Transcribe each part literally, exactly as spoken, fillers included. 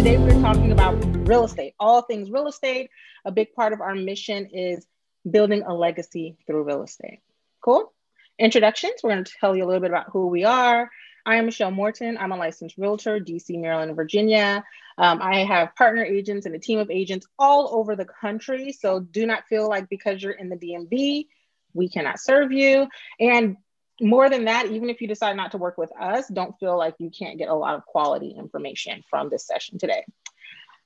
Today we're talking about real estate, all things real estate. A big part of our mission is building a legacy through real estate. Cool. Introductions. We're going to tell you a little bit about who we are. I am Michelle Morton. I'm a licensed realtor, D C, Maryland, Virginia. Um, I have partner agents and a team of agents all over the country. So do not feel like because you're in the D M V, we cannot serve you. And more than that, even if you decide not to work with us, don't feel like you can't get a lot of quality information from this session today.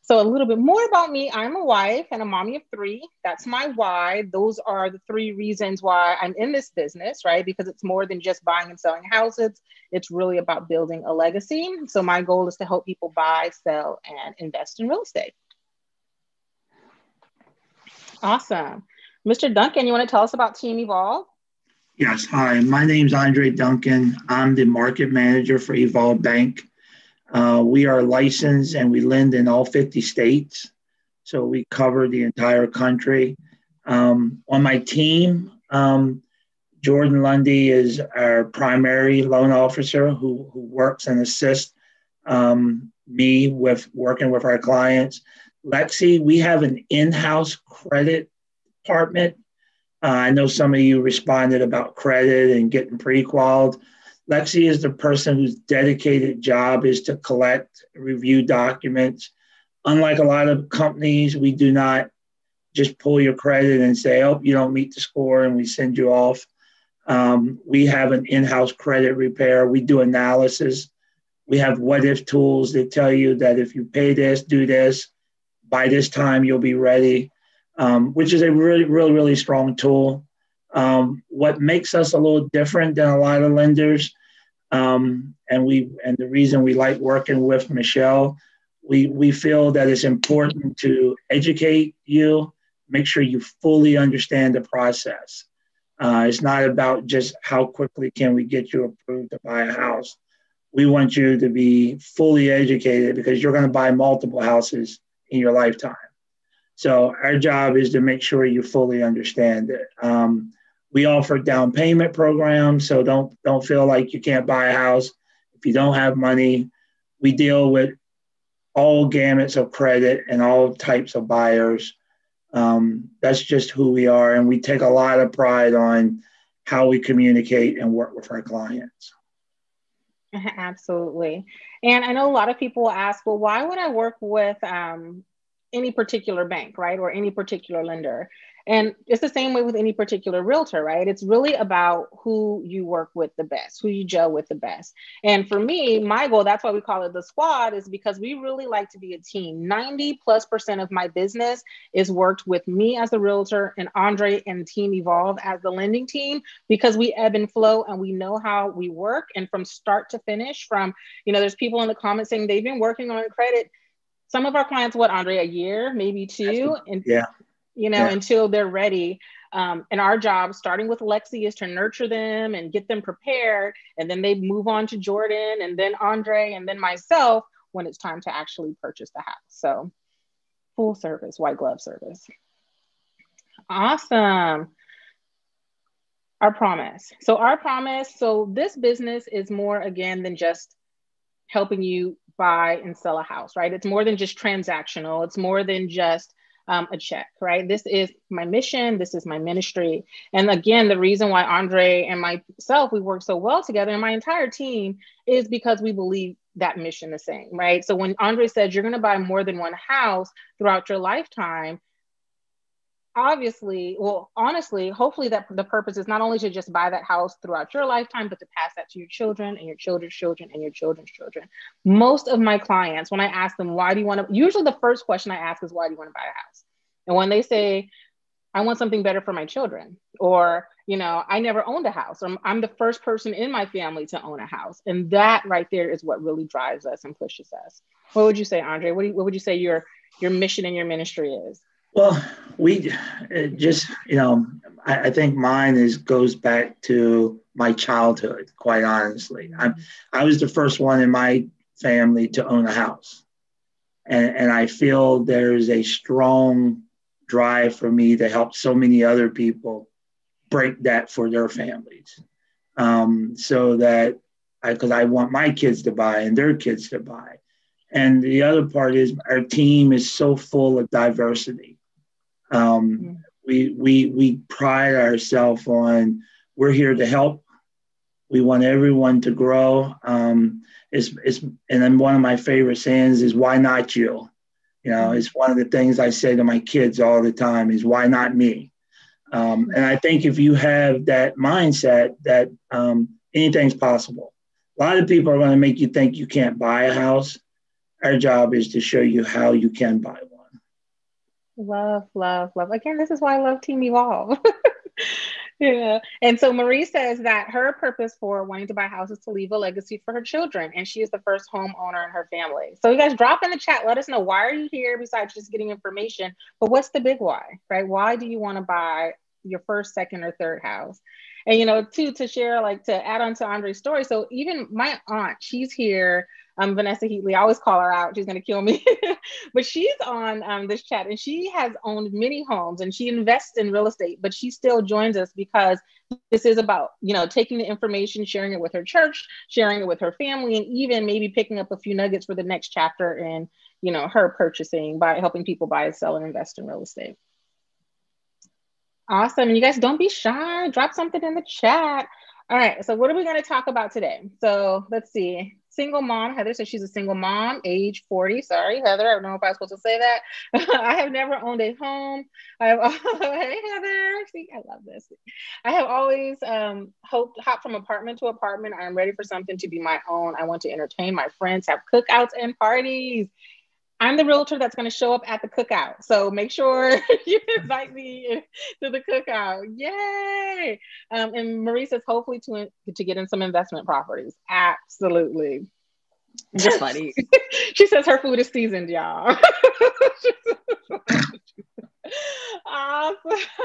So a little bit more about me. I'm a wife and a mommy of three. That's my why. Those are the three reasons why I'm in this business, right? Because it's more than just buying and selling houses. It's really about building a legacy. So my goal is to help people buy, sell, and invest in real estate. Awesome. Mister Duncan, you want to tell us about Team Evolve? Yes, hi, my name's Andre Duncan. I'm the market manager for Evolve Bank. Uh, we are licensed and we lend in all fifty states. So we cover the entire country. Um, on my team, um, Jordan Lundy is our primary loan officer who, who works and assists um, me with working with our clients. Lexi, we have an in-house credit department. Uh, I know some of you responded about credit and getting pre-qualified. Lexi is the person whose dedicated job is to collect, review documents. Unlike a lot of companies, we do not just pull your credit and say, oh, you don't meet the score and we send you off. Um, we have an in-house credit repair. We do analysis. We have what-if tools that tell you that if you pay this, do this, by this time you'll be ready. Um, which is a really, really, really strong tool. Um, what makes us a little different than a lot of lenders, um, and we and the reason we like working with Michelle, we we feel that it's important to educate you, make sure you fully understand the process. Uh, it's not about just how quickly can we get you approved to buy a house. We want you to be fully educated because you're going to buy multiple houses in your lifetime. So our job is to make sure you fully understand it. Um, we offer down payment programs, so don't, don't feel like you can't buy a house if you don't have money. We deal with all gamuts of credit and all types of buyers. Um, that's just who we are, and we take a lot of pride on how we communicate and work with our clients. Absolutely. And I know a lot of people ask, well, why would I work with um, any particular bank, right? Or any particular lender. And it's the same way with any particular realtor, right? It's really about who you work with the best, who you gel with the best. And for me, my goal, that's why we call it the squad, is because we really like to be a team. ninety plus percent of my business is worked with me as the realtor and Andre and Team Evolve as the lending team, because we ebb and flow and we know how we work. And from start to finish, from, you know, there's people in the comments saying they've been working on credit. Some of our clients, what, Andre, a year, maybe two, and yeah, you know, yeah. until they're ready. Um, and our job, starting with Lexi, is to nurture them and get them prepared. And then they move on to Jordan and then Andre and then myself when it's time to actually purchase the house. So full service, white glove service. Awesome. Our promise. So our promise. So this business is more, again, than just helping you buy and sell a house, right? It's more than just transactional. It's more than just um, a check, right? This is my mission. This is my ministry. And again, the reason why Andre and myself, we work so well together and my entire team is because we believe that mission the same, right? So when Andre said, you're going to buy more than one house throughout your lifetime, obviously, well, honestly, hopefully that the purpose is not only to just buy that house throughout your lifetime, but to pass that to your children and your children's children and your children's children. Most of my clients, when I ask them, why do you want to, usually the first question I ask is, why do you want to buy a house? And when they say, I want something better for my children, or, you know, I never owned a house, or I'm the first person in my family to own a house. And that right there is what really drives us and pushes us. What would you say, Andre? What, do you, what would you say your, your mission and your ministry is? Well, we just, you know, I, I think mine is goes back to my childhood, quite honestly. I, I was the first one in my family to own a house. And, and I feel there's a strong drive for me to help so many other people break that for their families. Um, so that I, because I want my kids to buy and their kids to buy. And the other part is our team is so full of diversity. Um, yeah. We we we pride ourselves on we're here to help. We want everyone to grow. Um, it's it's and then one of my favorite sayings is "Why not you?" You know, it's one of the things I say to my kids all the time is "Why not me?" Um, and I think if you have that mindset, that um, anything's possible. A lot of people are going to make you think you can't buy a house. Our job is to show you how you can buy one. Love, love, love. Again, this is why I love Team Evolve. Yeah. And so Marie says that her purpose for wanting to buy houses to leave a legacy for her children. And she is the first homeowner in her family. So you guys drop in the chat. Let us know, why are you here besides just getting information? But what's the big why, right? Why do you want to buy your first, second, or third house? And, you know, too, to share, like to add on to Andre's story. So even my aunt, she's here. Um, Vanessa Heatley, I always call her out. She's going to kill me. But she's on um, this chat, and she has owned many homes, and she invests in real estate, but she still joins us because this is about, you know, taking the information, sharing it with her church, sharing it with her family, and even maybe picking up a few nuggets for the next chapter in, you know, her purchasing by helping people buy, sell, and invest in real estate. Awesome. And you guys, don't be shy. Drop something in the chat. All right. So what are we going to talk about today? So let's see. Single mom, Heather says she's a single mom, age forty. Sorry, Heather. I don't know if I was supposed to say that. I have never owned a home. I have, hey, Heather. See, I love this. I have always um, hoped, hopped from apartment to apartment. I am ready for something to be my own. I want to entertain my friends, have cookouts and parties. I'm the realtor that's going to show up at the cookout. So make sure you invite me to the cookout. Yay. Um, and Marie says, hopefully to, to get in some investment properties. Absolutely. That's funny. She says her food is seasoned, y'all. Awesome.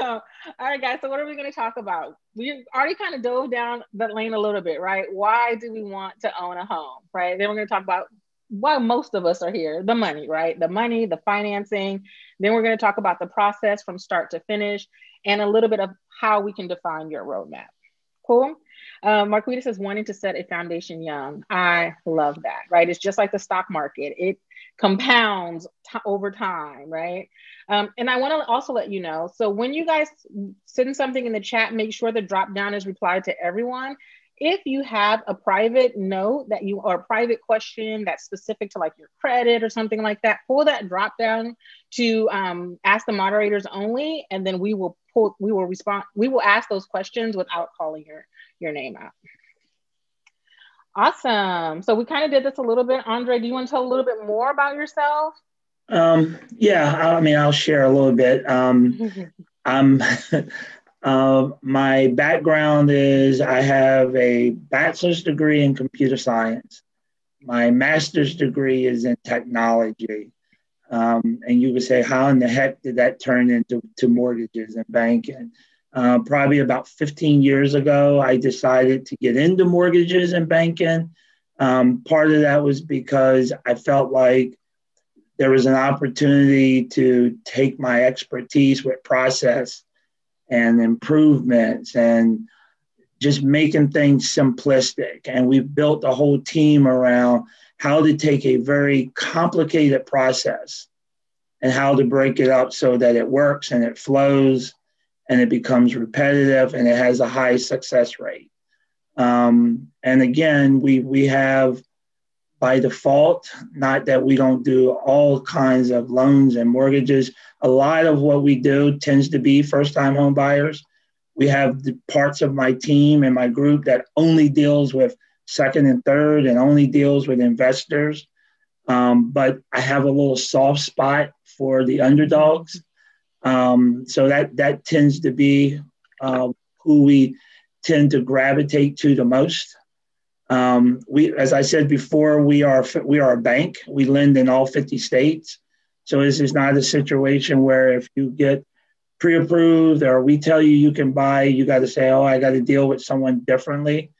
All right, guys. So what are we going to talk about? We already kind of dove down that lane a little bit, right? Why do we want to own a home, right? Then we're going to talk about why most of us are here, the money, right? The money, the financing. Then we're going to talk about the process from start to finish and a little bit of how we can define your roadmap. Cool. Uh, Marquita says, wanting to set a foundation young. I love that, right? It's just like the stock market. It compounds over time, right? Um, and I want to also let you know, so when you guys send something in the chat, make sure the drop down is replied to everyone. If you have a private note that you or a private question that's specific to like your credit or something like that, pull that drop down to um, ask the moderators only, and then we will pull, we will respond, we will ask those questions without calling your your name out. Awesome. So we kind of did this a little bit. Andre, do you want to tell a little bit more about yourself? Um, yeah, I mean, I'll share a little bit. Um, I'm. Uh, my background is I have a bachelor's degree in computer science. My master's degree is in technology. Um, and you would say, how in the heck did that turn into to mortgages and banking? Uh, probably about fifteen years ago, I decided to get into mortgages and banking. Um, part of that was because I felt like there was an opportunity to take my expertise with process and improvements and just making things simplistic. And we've built a whole team around how to take a very complicated process and how to break it up so that it works and it flows and it becomes repetitive and it has a high success rate. Um, and again, we, we have by default, not that we don't do all kinds of loans and mortgages. A lot of what we do tends to be first-time home buyers. We have the parts of my team and my group that only deals with second and third and only deals with investors. Um, but I have a little soft spot for the underdogs. Um, so that, that tends to be uh, who we tend to gravitate to the most. Um, we, as I said before, we are we are a bank. We lend in all fifty states. So this is not a situation where if you get pre-approved or we tell you you can buy, you got to say, oh, I got to deal with someone differently.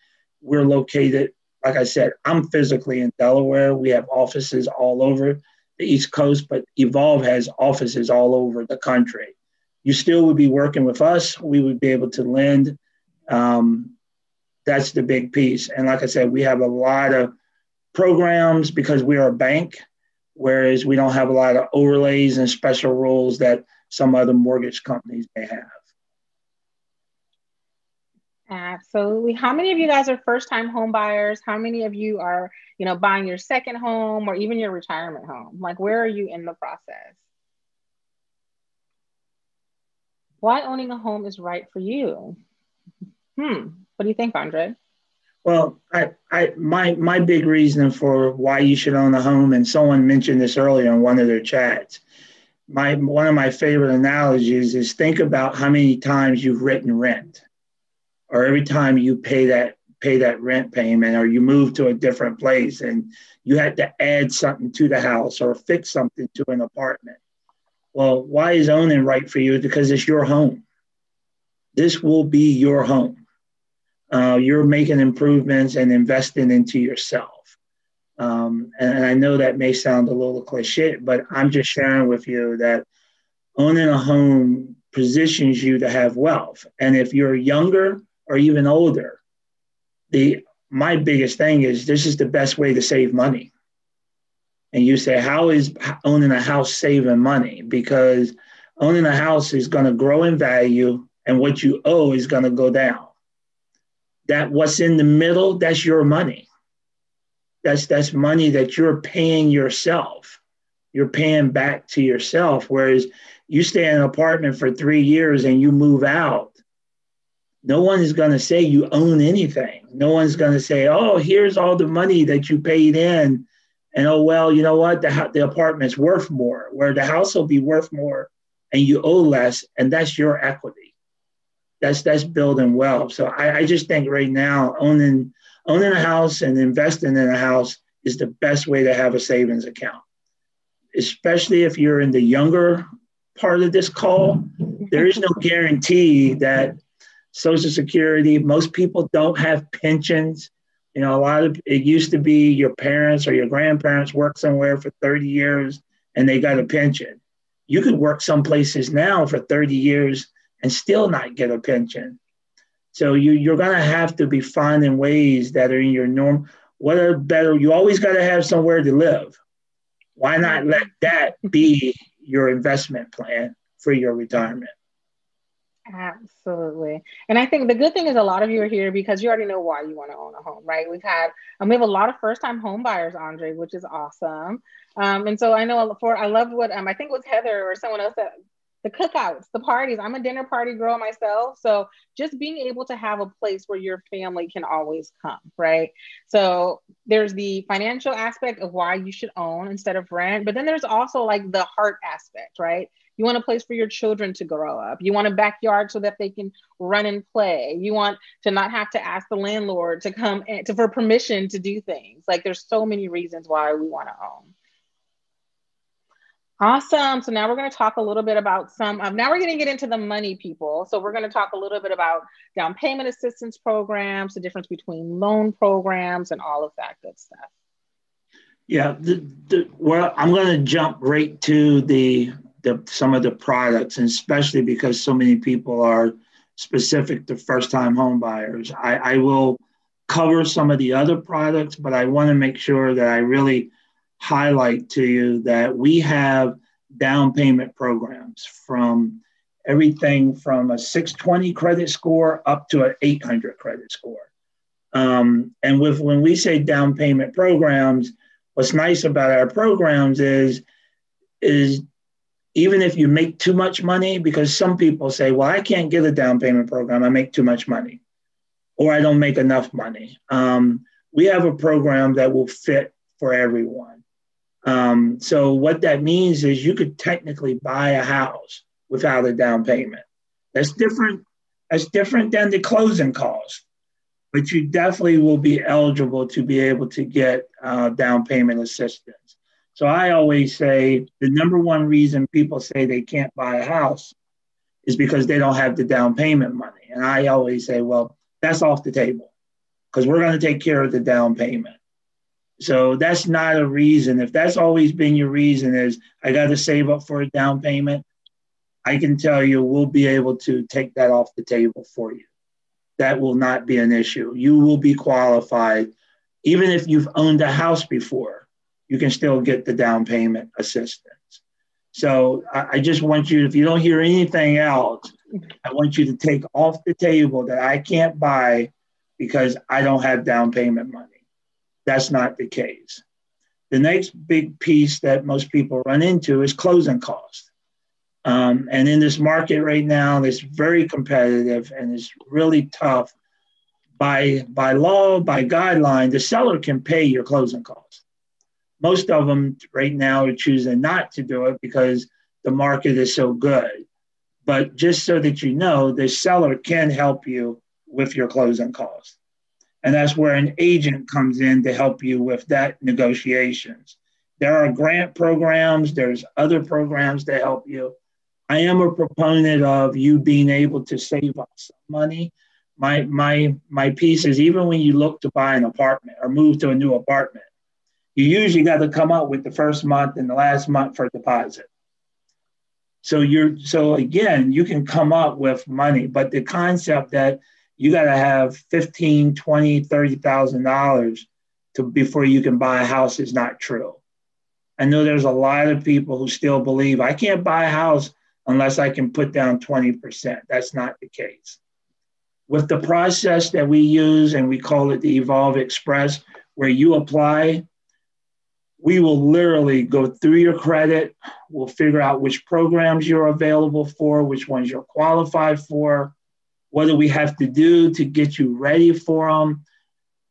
We're located, like I said, I'm physically in Delaware. We have offices all over the East Coast, but Evolve has offices all over the country. You still would be working with us. We would be able to lend. Um, That's the big piece. And like I said, we have a lot of programs because we are a bank. whereas we don't have a lot of overlays and special rules that some other mortgage companies may have. Absolutely. How many of you guys are first-time home buyers? How many of you are, you know, buying your second home or even your retirement home? Like, where are you in the process? Why owning a home is right for you? Hmm. What do you think, Andre? Well, I, I, my, my big reason for why you should own a home, and someone mentioned this earlier in one of their chats, my, one of my favorite analogies is think about how many times you've written rent, or every time you pay that, pay that rent payment, or you move to a different place and you had to add something to the house or fix something to an apartment. Well, why is owning right for you? Because it's your home. This will be your home. Uh, you're making improvements and investing into yourself. Um, and, and I know that may sound a little cliche, but I'm just sharing with you that owning a home positions you to have wealth. And if you're younger or even older, the my biggest thing is this is the best way to save money. And you say, how is owning a house saving money? Because owning a house is going to grow in value and what you owe is going to go down. That what's in the middle, that's your money. That's, that's money that you're paying yourself. You're paying back to yourself. Whereas you stay in an apartment for three years and you move out, no one is going to say you own anything. No one's going to say, oh, here's all the money that you paid in. And, oh, well, you know what? The, the apartment's worth more, where the house will be worth more and you owe less. And that's your equity. That's that's building wealth. So I, I just think right now owning owning a house and investing in a house is the best way to have a savings account, especially if you're in the younger part of this call. There is no guarantee that Social Security. Most people don't have pensions. You know, a lot of it used to be your parents or your grandparents worked somewhere for thirty years and they got a pension. You could work some places now for thirty years and still not get a pension. So you, you're going to have to be finding ways that are in your norm. What are better? You always got to have somewhere to live. Why not let that be your investment plan for your retirement? Absolutely. And I think the good thing is a lot of you are here because you already know why you want to own a home, right? We've had, and we have a lot of first-time home buyers, Andre, which is awesome. Um, and so I know for, I loved what, um, I think it was Heather or someone else that, the cookouts, the parties. I'm a dinner party girl myself. So just being able to have a place where your family can always come, right? So there's the financial aspect of why you should own instead of rent. But then there's also like the heart aspect, right? You want a place for your children to grow up. You want a backyard so that they can run and play. You want to not have to ask the landlord to come and to, for permission to do things. Like there's so many reasons why we want to own. Awesome. So now we're going to talk a little bit about some, um, now we're going to get into the money, people. So we're going to talk a little bit about down payment assistance programs, the difference between loan programs and all of that good stuff. Yeah. The, the, well, I'm going to jump right to the, the some of the products, and especially because so many people are specific to first-time home buyers. I, I will cover some of the other products, but I want to make sure that I really highlight to you that we have down payment programs from everything from a six twenty credit score up to an eight hundred credit score. Um, and with when we say down payment programs, what's nice about our programs is, is even if you make too much money, because some people say, well, I can't get a down payment program, I make too much money, or I don't make enough money. Um, we have a program that will fit for everyone. Um, so what that means is you could technically buy a house without a down payment. That's different. That's different than the closing cost, but you definitely will be eligible to be able to get uh, down payment assistance. So I always say the number one reason people say they can't buy a house is because they don't have the down payment money. And I always say, well, that's off the table because we're going to take care of the down payment. So that's not a reason. If that's always been your reason is I got to save up for a down payment, I can tell you we'll be able to take that off the table for you. That will not be an issue. You will be qualified. Even if you've owned a house before, you can still get the down payment assistance. So I, I just want you, if you don't hear anything else, I want you to take off the table that I can't buy because I don't have down payment money. That's not the case. The next big piece that most people run into is closing costs. Um, and in this market right now, it's very competitive and it's really tough. By, by law, by guideline, the seller can pay your closing costs. Most of them right now are choosing not to do it because the market is so good. But just so that you know, the seller can help you with your closing costs. And that's where an agent comes in to help you with that negotiations. There are grant programs, there's other programs to help you. I am a proponent of you being able to save up some money. My, my, my piece is even when you look to buy an apartment or move to a new apartment, you usually got to come up with the first month and the last month for deposit. So you're, so again, you can come up with money, but the concept that you got to have fifteen thousand dollars, twenty thousand dollars, thirty thousand dollars to before you can buy a house is not true. I know there's a lot of people who still believe I can't buy a house unless I can put down twenty percent. That's not the case. With the process that we use, and we call it the Evolve Express, where you apply, we will literally go through your credit. We'll figure out which programs you're available for, which ones you're qualified for, what do we have to do to get you ready for them.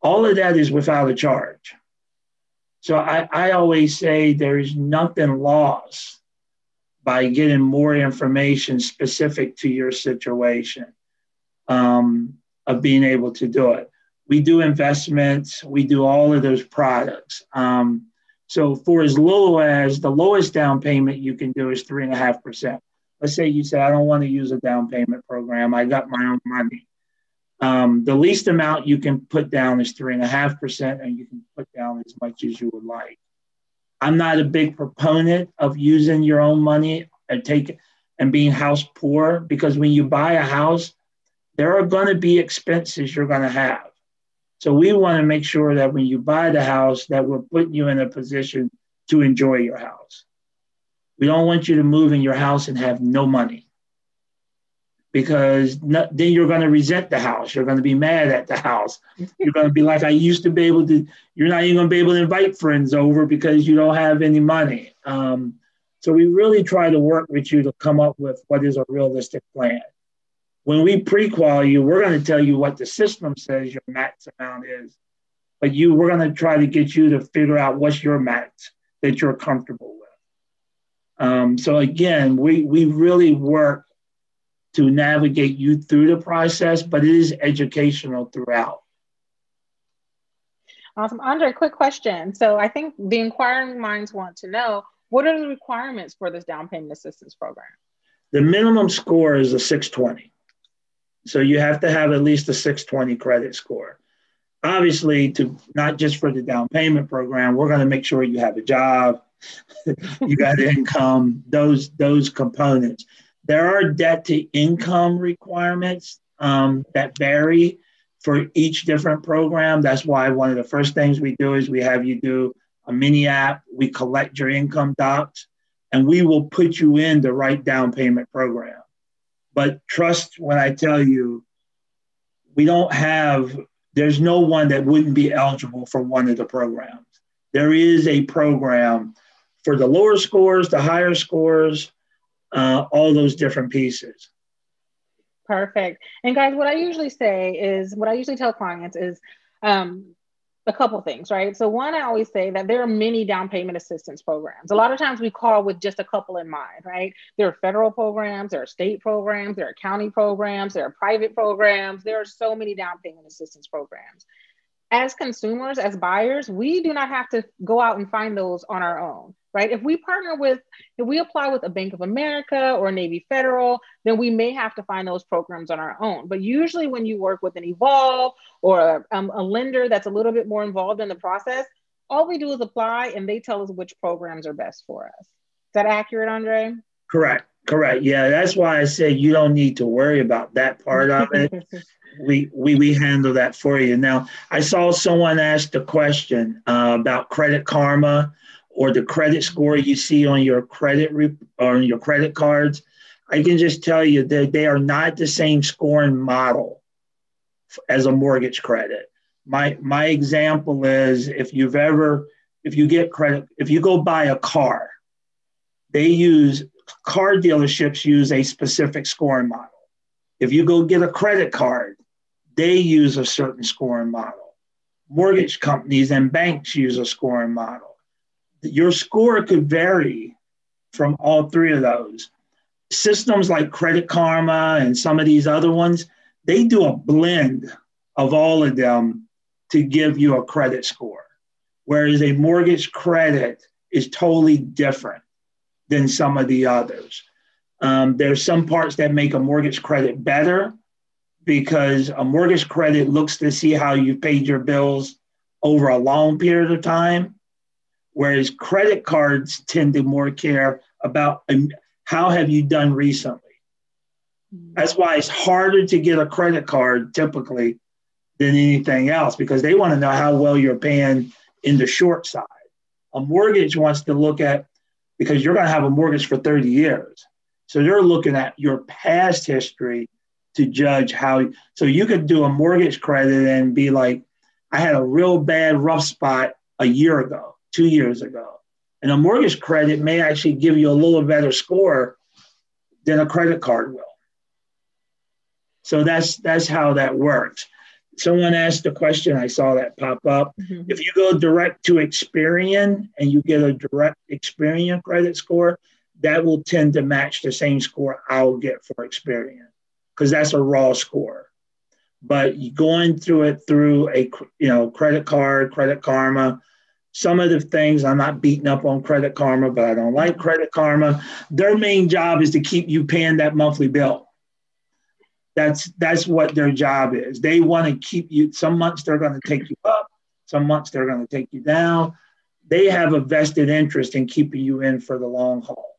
All of that is without a charge. So I, I always say there is nothing lost by getting more information specific to your situation um, of being able to do it. We do investments. We do all of those products. Um, so for as low as the lowest down payment you can do is three and a half percent. Let's say you say, I don't want to use a down payment program. I got my own money. Um, the least amount you can put down is three and a half percent, and you can put down as much as you would like. I'm not a big proponent of using your own money and take and being house poor, because when you buy a house, there are going to be expenses you're going to have. So we want to make sure that when you buy the house, that we're putting you in a position to enjoy your house. We don't want you to move in your house and have no money, because not, then you're going to resent the house. You're going to be mad at the house. You're going to be like, I used to be able to, you're not even going to be able to invite friends over because you don't have any money. Um, so we really try to work with you to come up with what is a realistic plan. When we pre-qual you, we're going to tell you what the system says your max amount is, but you, we're going to try to get you to figure out what's your max that you're comfortable with. Um, so again, we, we really work to navigate you through the process, but it is educational throughout. Awesome. Andre, quick question. So I think the inquiring minds want to know, what are the requirements for this down payment assistance program? The minimum score is a six twenty. So you have to have at least a six twenty credit score. Obviously, to not just for the down payment program, we're going to make sure you have a job, you got income, those, those components. There are debt to income requirements um, that vary for each different program. That's why one of the first things we do is we have you do a mini app. We collect your income docs and we will put you in the right down payment program. But trust when I tell you, we don't have, there's no one that wouldn't be eligible for one of the programs. There is a program for the lower scores, the higher scores, uh, all those different pieces. Perfect. And guys, what I usually say is, what I usually tell clients is um, a couple things, right? So one, I always say that there are many down payment assistance programs. A lot of times we call with just a couple in mind, right? There are federal programs, there are state programs, there are county programs, there are private programs. There are so many down payment assistance programs. As consumers, as buyers, we do not have to go out and find those on our own, right? If we partner with, if we apply with a Bank of America or Navy Federal, then we may have to find those programs on our own. But usually when you work with an Evolve or a, um, a lender that's a little bit more involved in the process, all we do is apply and they tell us which programs are best for us. Is that accurate, Andre? Correct. Correct. Yeah, that's why I said you don't need to worry about that part of it. we, we, we handle that for you. Now, I saw someone asked a question uh, about Credit Karma or the credit score you see on your credit rep or on your credit cards. I can just tell you that they are not the same scoring model as a mortgage credit. My, my example is if you've ever, if you get credit, if you go buy a car, they use, car dealerships use a specific scoring model. If you go get a credit card, they use a certain scoring model. Mortgage companies and banks use a scoring model. Your score could vary from all three of those. Systems like Credit Karma and some of these other ones, they do a blend of all of them to give you a credit score, whereas a mortgage credit is totally different than some of the others. Um, there's some parts that make a mortgage credit better because a mortgage credit looks to see how you've paid your bills over a long period of time, whereas credit cards tend to more care about um, how have you done recently. That's why it's harder to get a credit card typically than anything else, because they want to know how well you're paying in the short side. A mortgage wants to look at, because you're going to have a mortgage for thirty years. So they're looking at your past history to judge how. So you could do a mortgage credit and be like, I had a real bad rough spot a year ago, two years ago. And a mortgage credit may actually give you a little better score than a credit card will. So that's, that's how that works. Someone asked a question, I saw that pop up. Mm-hmm. If you go direct to Experian and you get a direct Experian credit score, that will tend to match the same score I'll get for Experian, because that's a raw score. But going through it through a you know credit card, Credit Karma, some of the things, I'm not beating up on Credit Karma, but I don't like Credit Karma. Their main job is to keep you paying that monthly bill. That's, that's what their job is. They want to keep you, some months they're going to take you up, some months they're going to take you down. They have a vested interest in keeping you in for the long haul.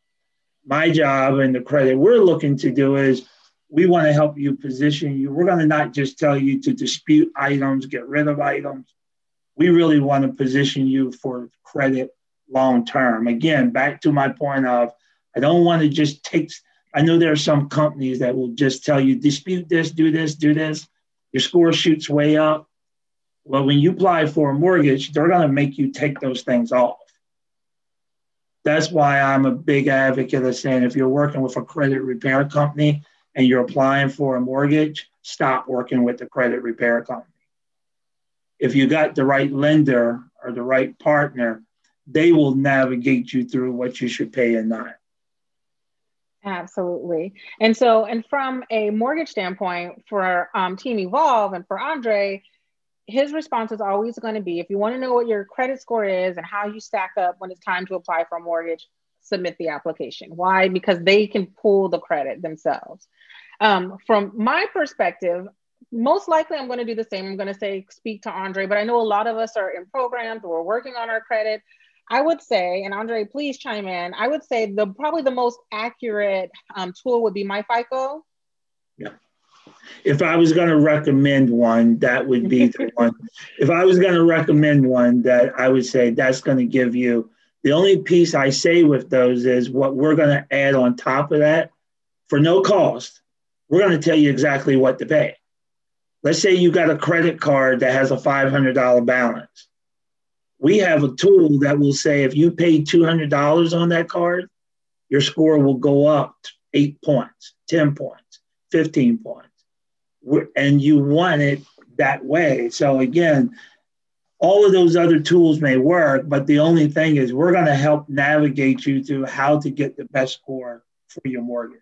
My job and the credit we're looking to do is we want to help you position you. We're going to not just tell you to dispute items, get rid of items. We really want to position you for credit long term. Again, back to my point of, I don't want to just take, I know there are some companies that will just tell you, dispute this, do this, do this. Your score shoots way up. Well, when you apply for a mortgage, they're going to make you take those things off. That's why I'm a big advocate of saying, if you're working with a credit repair company and you're applying for a mortgage, stop working with the credit repair company. If you got the right lender or the right partner, they will navigate you through what you should pay and not. Absolutely. And so, and from a mortgage standpoint for um, Team Evolve and for Andre, his response is always going to be, if you want to know what your credit score is and how you stack up when it's time to apply for a mortgage, submit the application. Why? Because they can pull the credit themselves. Um, from my perspective, most likely I'm going to do the same. I'm going to say, speak to Andre, but I know a lot of us are in programs or we're working on our credit. I would say, and Andre, please chime in. I would say the probably the most accurate um, tool would be MyFICO. Yeah. If I was going to recommend one, that would be the one. If I was going to recommend one, that I would say that's going to give you, the only piece I say with those is what we're going to add on top of that for no cost. We're going to tell you exactly what to pay. Let's say you got a credit card that has a five hundred dollar balance. We have a tool that will say, if you pay two hundred dollars on that card, your score will go up eight points, ten points, fifteen points. And you want it that way. So again, all of those other tools may work, but the only thing is we're going to help navigate you to how to get the best score for your mortgage.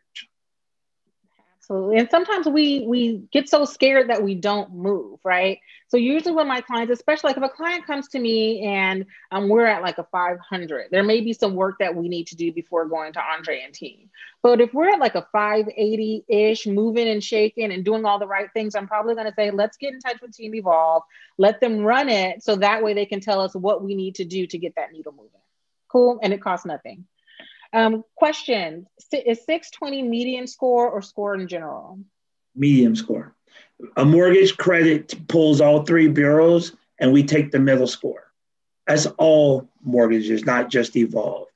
Absolutely. And sometimes we, we get so scared that we don't move, right? So usually when my clients, especially like if a client comes to me and um, we're at like a five hundred, there may be some work that we need to do before going to Andre and team. But if we're at like a five eighty-ish, moving and shaking and doing all the right things, I'm probably going to say, let's get in touch with Team Evolve, let them run it. So that way they can tell us what we need to do to get that needle moving. Cool. And it costs nothing. Um, question, is six twenty median score or score in general? Medium score. A mortgage credit pulls all three bureaus and we take the middle score. That's all mortgages, not just Evolve.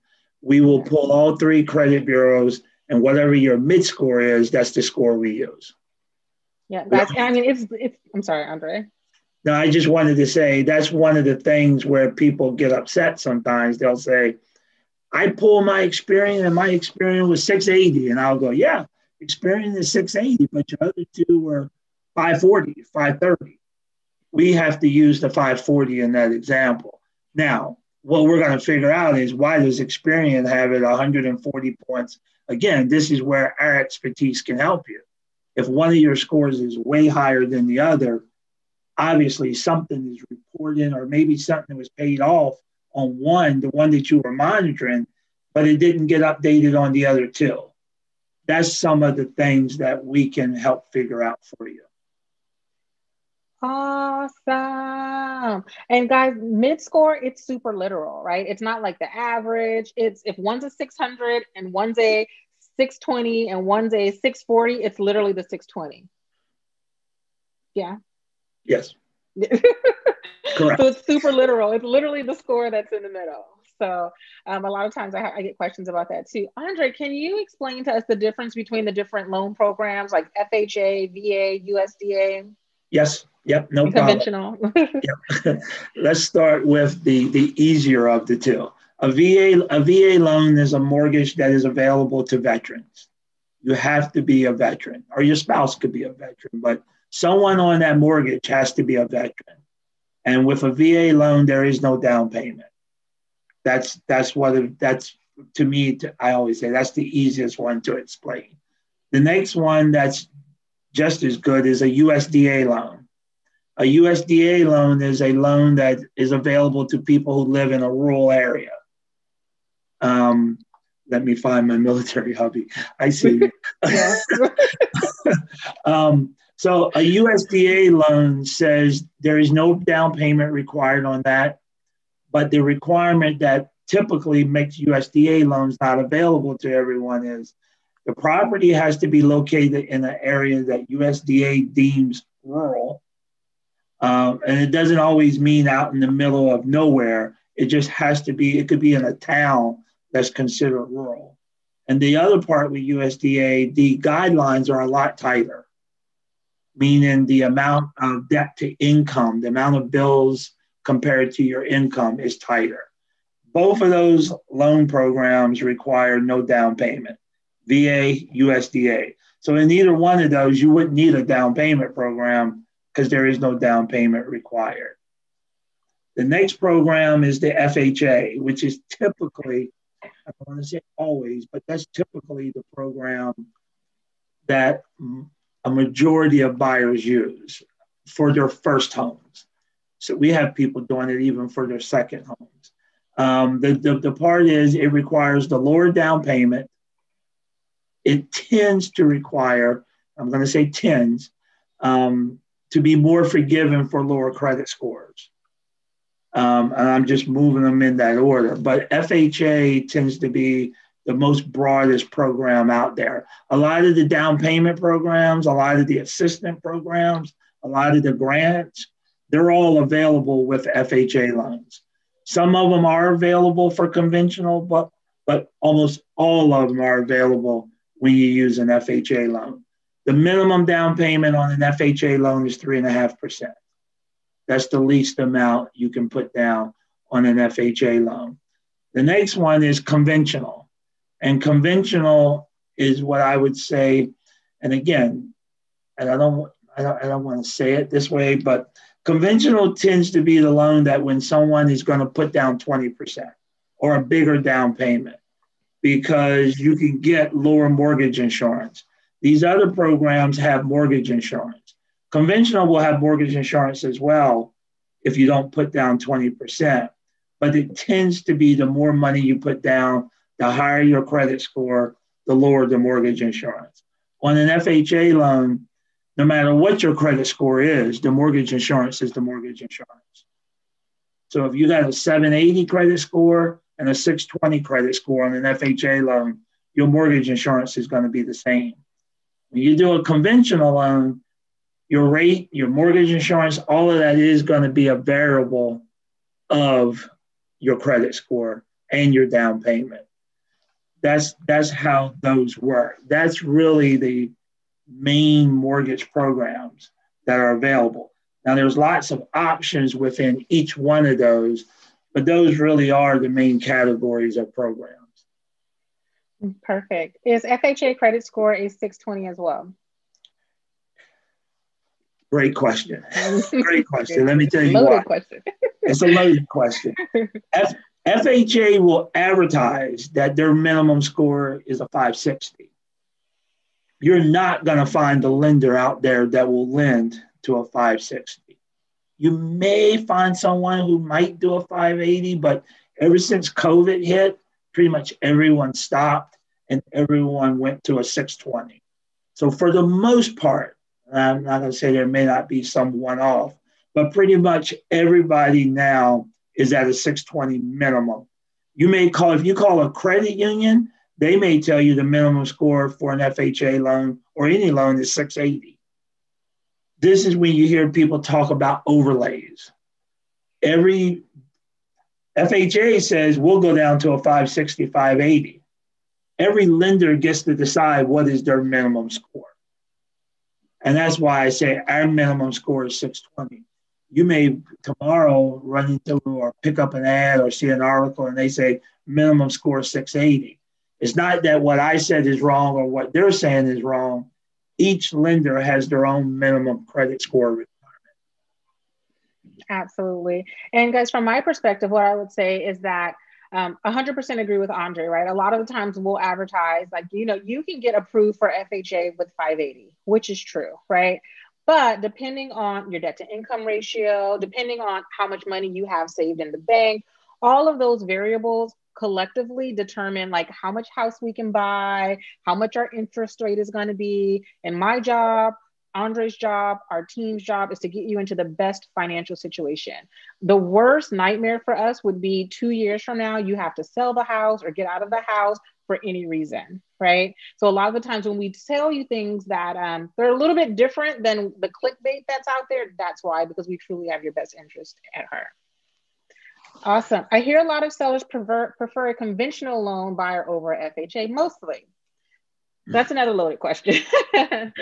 We will pull all three credit bureaus and whatever your mid score is, that's the score we use. Yeah, that's, I mean, it's, it's, I'm sorry, Andre. No, I just wanted to say that's one of the things where people get upset sometimes. They'll say, I pull my Experian and my Experian was six eighty. And I'll go, yeah, Experian is six eighty, but your other two were five forty, five thirty. We have to use the five forty in that example. Now, what we're going to figure out is why does Experian have it one hundred forty points? Again, this is where our expertise can help you. If one of your scores is way higher than the other, obviously something is reported or maybe something was paid off on one, the one that you were monitoring, but it didn't get updated on the other two. That's some of the things that we can help figure out for you. Awesome. And guys, mid-score, it's super literal, right? It's not like the average. It's if one's a six hundred and one's a six twenty and one's a six forty, it's literally the six twenty. Yeah. Yes. Correct. So it's super literal. It's literally the score that's in the middle. So um, a lot of times I, I get questions about that too. Andre, can you explain to us the difference between the different loan programs like F H A, V A, U S D A? Yes. Yep. No conventional. Problem. Yep. Let's start with the, the easier of the two. A V A, a V A loan is a mortgage that is available to veterans. You have to be a veteran, or your spouse could be a veteran, but someone on that mortgage has to be a veteran. And with a V A loan, there is no down payment. That's that's what it, that's to me. To, I always say that's the easiest one to explain. The next one that's just as good is a U S D A loan. A U S D A loan is a loan that is available to people who live in a rural area. Um, let me find my military hubby. I see. um, so a U S D A loan says there is no down payment required on that, but the requirement that typically makes U S D A loans not available to everyone is the property has to be located in an area that U S D A deems rural. Um, and it doesn't always mean out in the middle of nowhere. It just has to be, it could be in a town that's considered rural. And the other part with U S D A, the guidelines are a lot tighter, meaning the amount of debt to income, the amount of bills compared to your income is tighter. Both of those loan programs require no down payment. V A, U S D A. So in either one of those, you wouldn't need a down payment program because there is no down payment required. The next program is the F H A, which is typically, I don't want to say always, but that's typically the program that a majority of buyers use for their first homes. So we have people doing it even for their second homes. Um, the, the, the part is it requires the lower down payment. It tends to require, I'm going to say tends, um, to be more forgiving for lower credit scores. Um, and I'm just moving them in that order. But F H A tends to be the most broadest program out there. A lot of the down payment programs, a lot of the assistance programs, a lot of the grants, they're all available with F H A loans. Some of them are available for conventional, but, but almost all of them are available when you use an F H A loan. The minimum down payment on an F H A loan is three and a half percent. That's the least amount you can put down on an F H A loan. The next one is conventional. And conventional is what I would say, and again, and I don't, I don't, I don't want to say it this way, but conventional tends to be the loan that when someone is going to put down twenty percent or a bigger down payment, because you can get lower mortgage insurance. These other programs have mortgage insurance. Conventional will have mortgage insurance as well if you don't put down twenty percent, but it tends to be the more money you put down, the higher your credit score, the lower the mortgage insurance. On an F H A loan, no matter what your credit score is, the mortgage insurance is the mortgage insurance. So if you got a seven eighty credit score and a six twenty credit score on an F H A loan, your mortgage insurance is going to be the same. When you do a conventional loan, your rate, your mortgage insurance, all of that is going to be a variable of your credit score and your down payment. That's, that's how those work. That's really the main mortgage programs that are available. Now, there's lots of options within each one of those, but those really are the main categories of programs. Perfect. Is F H A credit score a six twenty as well? Great question. Great question. Let me tell you why. It's a loaded question. F- FHA will advertise that their minimum score is a five sixty. You're not going to find a lender out there that will lend to a five sixty. You may find someone who might do a five eighty, but ever since COVID hit, pretty much everyone stopped and everyone went to a six twenty. So for the most part, and I'm not going to say there may not be some one-off, but pretty much everybody now is at a six twenty minimum. You may call, if you call a credit union, they may tell you the minimum score for an F H A loan or any loan is six eighty. This is when you hear people talk about overlays. Every F H A says, we'll go down to a five sixty, five eighty. Every lender gets to decide what is their minimum score. And that's why I say our minimum score is six twenty. You may tomorrow run into or pick up an ad or see an article and they say minimum score is six eighty. It's not that what I said is wrong or what they're saying is wrong. Each lender has their own minimum credit score. Absolutely. And guys, from my perspective, what I would say is that um, one hundred percent agree with Andre, right? A lot of the times we'll advertise, like, you know, you can get approved for F H A with five eighty, which is true, right? But depending on your debt to income ratio, depending on how much money you have saved in the bank, all of those variables collectively determine like how much house we can buy, how much our interest rate is going to be. And my job, Andre's job, our team's job is to get you into the best financial situation. The worst nightmare for us would be two years from now, you have to sell the house or get out of the house for any reason, right? So a lot of the times when we tell you things that um, they're a little bit different than the clickbait that's out there, that's why, because we truly have your best interest at heart. Awesome. I hear a lot of sellers prefer, prefer a conventional loan buyer over F H A mostly. That's another loaded question, right?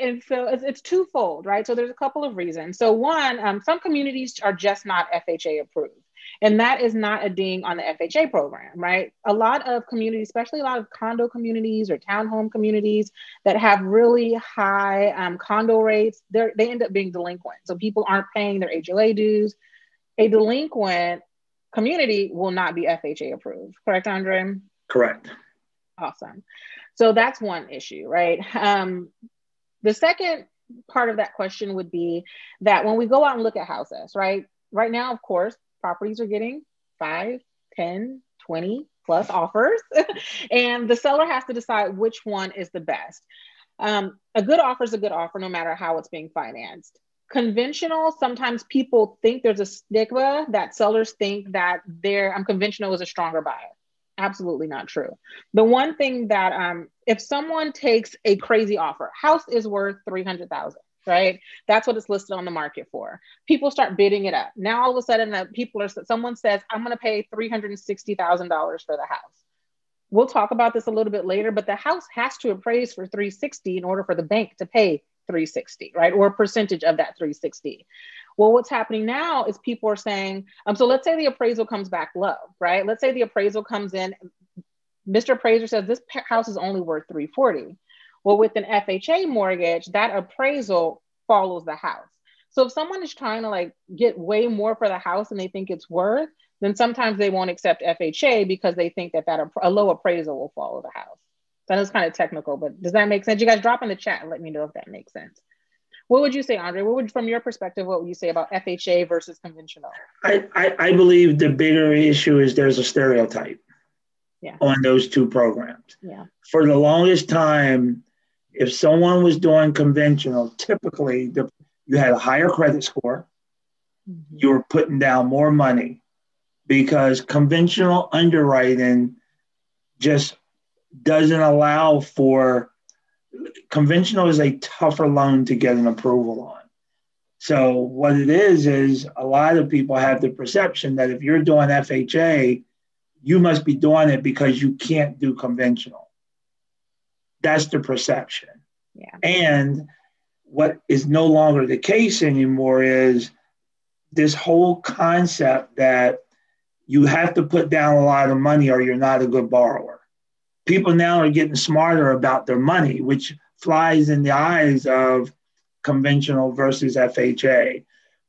And so it's, it's twofold, right? So there's a couple of reasons. So one, um, some communities are just not F H A approved. And that is not a ding on the F H A program, right? A lot of communities, especially a lot of condo communities or townhome communities that have really high um, condo rates, they're, they end up being delinquent. So people aren't paying their H L A dues. A delinquent community will not be F H A approved, correct, Andre? Correct. Awesome. So that's one issue, right? Um, the second part of that question would be that when we go out and look at houses, right? Right now, of course, properties are getting five, ten, twenty plus offers, and the seller has to decide which one is the best. Um, a good offer is a good offer, no matter how it's being financed. Conventional, sometimes people think there's a stigma that sellers think that their um, conventional is a stronger buyer. Absolutely not true. The one thing that um, if someone takes a crazy offer, house is worth three hundred thousand dollars, right? That's what it's listed on the market for. People start bidding it up. Now, all of a sudden that people are, someone says, I'm going to pay three hundred sixty thousand dollars for the house. We'll talk about this a little bit later, but the house has to appraise for three sixty in order for the bank to pay three sixty, right? Or a percentage of that three sixty. Well, what's happening now is people are saying, um, so let's say the appraisal comes back low, right? Let's say the appraisal comes in, Mister Appraiser says this house is only worth three forty. Well, with an F H A mortgage, that appraisal follows the house. So if someone is trying to like get way more for the house than they think it's worth, then sometimes they won't accept F H A because they think that, that a low appraisal will follow the house. So I know it's kind of technical, but does that make sense? You guys drop in the chat and let me know if that makes sense. What would you say, Andre? What would, from your perspective, what would you say about F H A versus conventional? I, I, I believe the bigger issue is there's a stereotype yeah. on those two programs. Yeah. For the longest time, if someone was doing conventional, typically the, you had a higher credit score, mm-hmm. you were putting down more money because conventional underwriting just doesn't allow for conventional is a tougher loan to get an approval on. So what it is, is a lot of people have the perception that if you're doing F H A, you must be doing it because you can't do conventional. That's the perception. Yeah. And what is no longer the case anymore is this whole concept that you have to put down a lot of money or you're not a good borrower. People now are getting smarter about their money, which flies in the eyes of conventional versus F H A.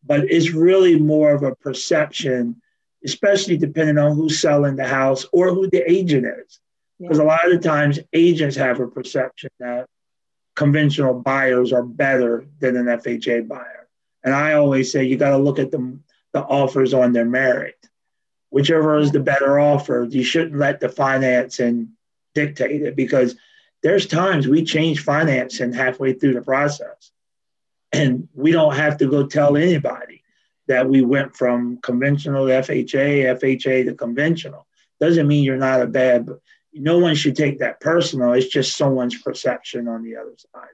But it's really more of a perception, especially depending on who's selling the house or who the agent is. Because yeah. a lot of the times agents have a perception that conventional buyers are better than an F H A buyer. And I always say, you got to look at the, the offers on their merit. Whichever is the better offer, you shouldn't let the financing dictate it, because there's times we change financing halfway through the process. And we don't have to go tell anybody that we went from conventional to F H A, F H A to conventional. Doesn't mean you're not a bad, but no one should take that personal. It's just someone's perception on the other side.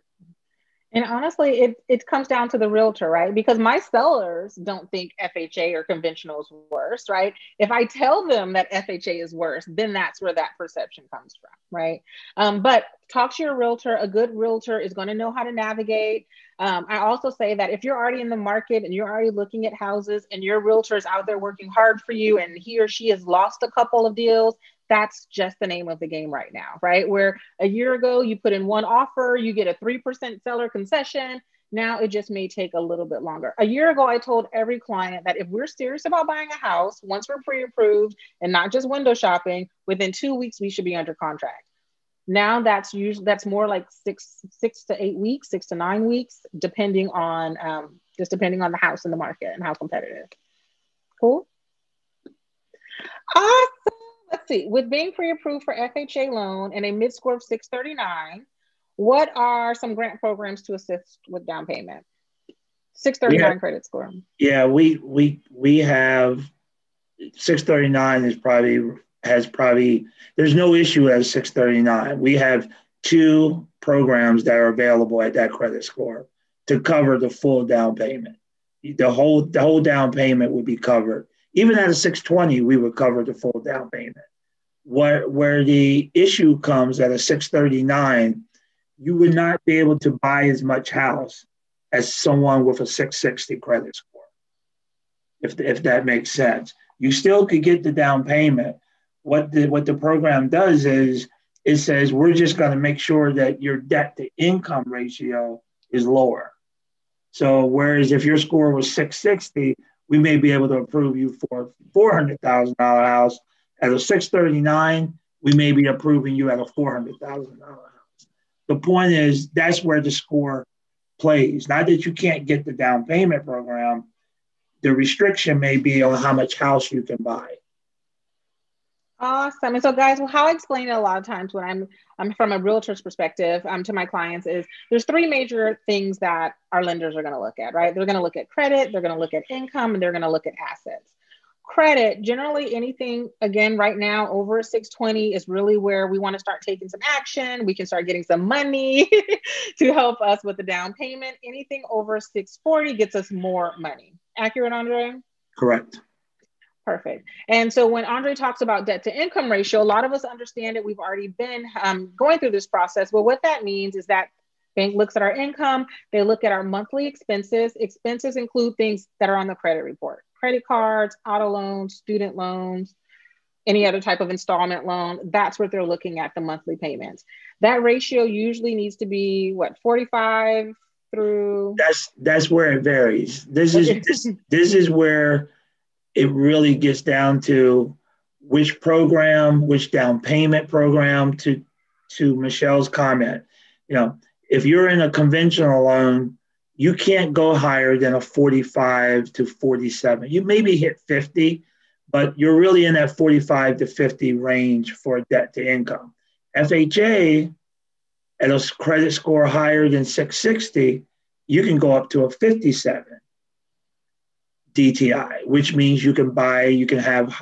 And honestly, it, it comes down to the realtor, right? Because my sellers don't think F H A or conventional is worse, right? If I tell them that F H A is worse, then that's where that perception comes from, right? Um, but talk to your realtor. A good realtor is going to know how to navigate. Um, I also say that if you're already in the market and you're already looking at houses and your realtor is out there working hard for you and he or she has lost a couple of deals, that's just the name of the game right now, right? Where a year ago you put in one offer, you get a three percent seller concession. Now it just may take a little bit longer. A year ago, I told every client that if we're serious about buying a house, once we're pre-approved and not just window shopping, within two weeks, we should be under contract. Now that's usually, that's more like six, six to eight weeks, six to nine weeks, depending on, um, just depending on the house in the market and how competitive. Cool. Awesome. Let's see, with being pre-approved for F H A loan and a mid-score of six thirty-nine, what are some grant programs to assist with down payment? six thirty-nine yeah. credit score. Yeah, we we we have six thirty-nine is probably has probably there's no issue as six thirty-nine. We have two programs that are available at that credit score to cover the full down payment. The whole the whole down payment would be covered. Even at a six twenty, we would cover the full down payment. Where, where the issue comes at a six thirty-nine, you would not be able to buy as much house as someone with a six sixty credit score, if, if that makes sense. You still could get the down payment. What the, what the program does is it says, we're just going to make sure that your debt to income ratio is lower. So whereas if your score was six sixty, we may be able to approve you for a four hundred thousand dollars house. At a six thirty-nine, we may be approving you at a four hundred thousand dollars house. The point is, that's where the score plays. Not that you can't get the down payment program. The restriction may be on how much house you can buy. Awesome. And so guys, well, how I explain it a lot of times when I'm, I'm from a realtor's perspective um, to my clients is there's three major things that our lenders are going to look at, right? They're going to look at credit, they're going to look at income, and they're going to look at assets. Credit, generally anything, again, right now over six twenty is really where we want to start taking some action. We can start getting some money to help us with the down payment. Anything over six forty gets us more money. Accurate, Andre? Correct. Perfect. And so when Andre talks about debt to income ratio, a lot of us understand it. We've already been um, going through this process. Well, what that means is that bank looks at our income. They look at our monthly expenses. Expenses include things that are on the credit report, credit cards, auto loans, student loans, any other type of installment loan. That's what they're looking at, the monthly payments. That ratio usually needs to be what, forty-five through? That's, that's where it varies. This is, this, this is where it really gets down to which program, which down payment program, to, to Michelle's comment. You know, if you're in a conventional loan, you can't go higher than a forty-five to forty-seven. You maybe hit fifty, but you're really in that forty-five to fifty range for debt to income. F H A, at a credit score higher than six sixty, you can go up to a fifty-seven. D T I, which means you can buy, you can have,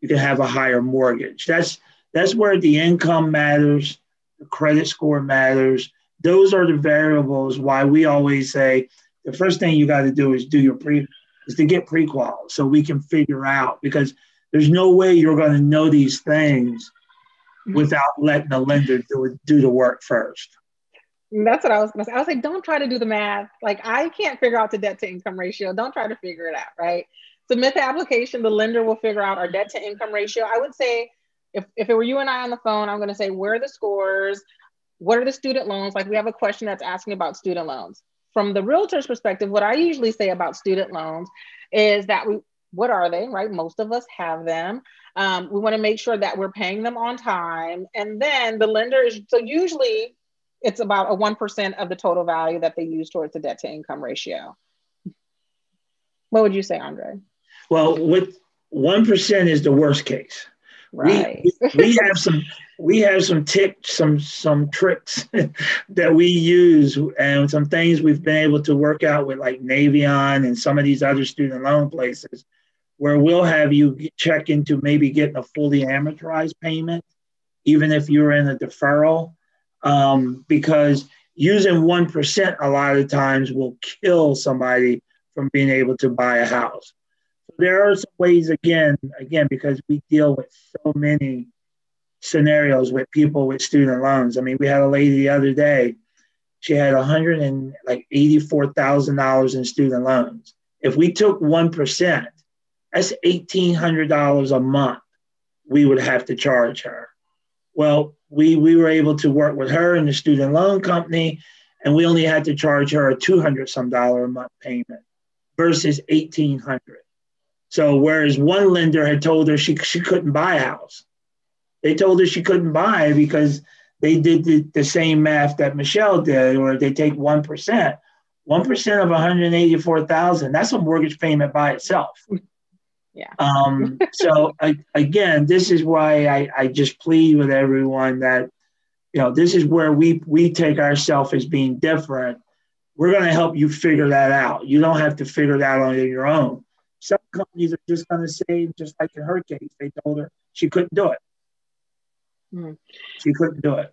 you can have a higher mortgage. That's that's where the income matters, the credit score matters, those are the variables why we always say the first thing you got to do is do your pre is to get pre-qual so we can figure out, because there's no way you're going to know these things without letting the lender do it, do the work first. That's what I was going to say. I was like, don't try to do the math. Like, I can't figure out the debt to income ratio. Don't try to figure it out, right? Submit the application. The lender will figure out our debt to income ratio. I would say if, if it were you and I on the phone, I'm going to say, where are the scores? What are the student loans? Like, we have a question that's asking about student loans. From the realtor's perspective, what I usually say about student loans is that we, what are they, right? Most of us have them. Um, we want to make sure that we're paying them on time. And then the lender is, so usually it's about a one percent of the total value that they use towards the debt to income ratio. What would you say, Andre? Well, with one percent is the worst case. Right. We, we have some, we have some tips, some, some tricks that we use, and some things we've been able to work out with like Navion and some of these other student loan places, where we'll have you check into maybe getting a fully amortized payment, even if you're in a deferral, um, because using one percent a lot of times will kill somebody from being able to buy a house. There are some ways, again, again, because we deal with so many scenarios with people with student loans. I mean, we had a lady the other day, she had one hundred eighty-four thousand dollars in student loans. If we took one percent, that's eighteen hundred dollars a month we would have to charge her. Well, we, we were able to work with her and the student loan company, and we only had to charge her a two hundred some dollar a month payment versus eighteen hundred dollars. So whereas one lender had told her she, she couldn't buy a house, they told her she couldn't buy because they did the, the same math that Michelle did, where they take one percent. one percent of one hundred eighty-four thousand dollars, that's a mortgage payment by itself. Yeah. Um, so I, again, this is why I, I just plead with everyone that, you know, this is where we, we take ourselves as being different. We're going to help you figure that out. You don't have to figure that out on your own. Some companies are just going to say, just like in her case, they told her she couldn't do it. Mm. She couldn't do it.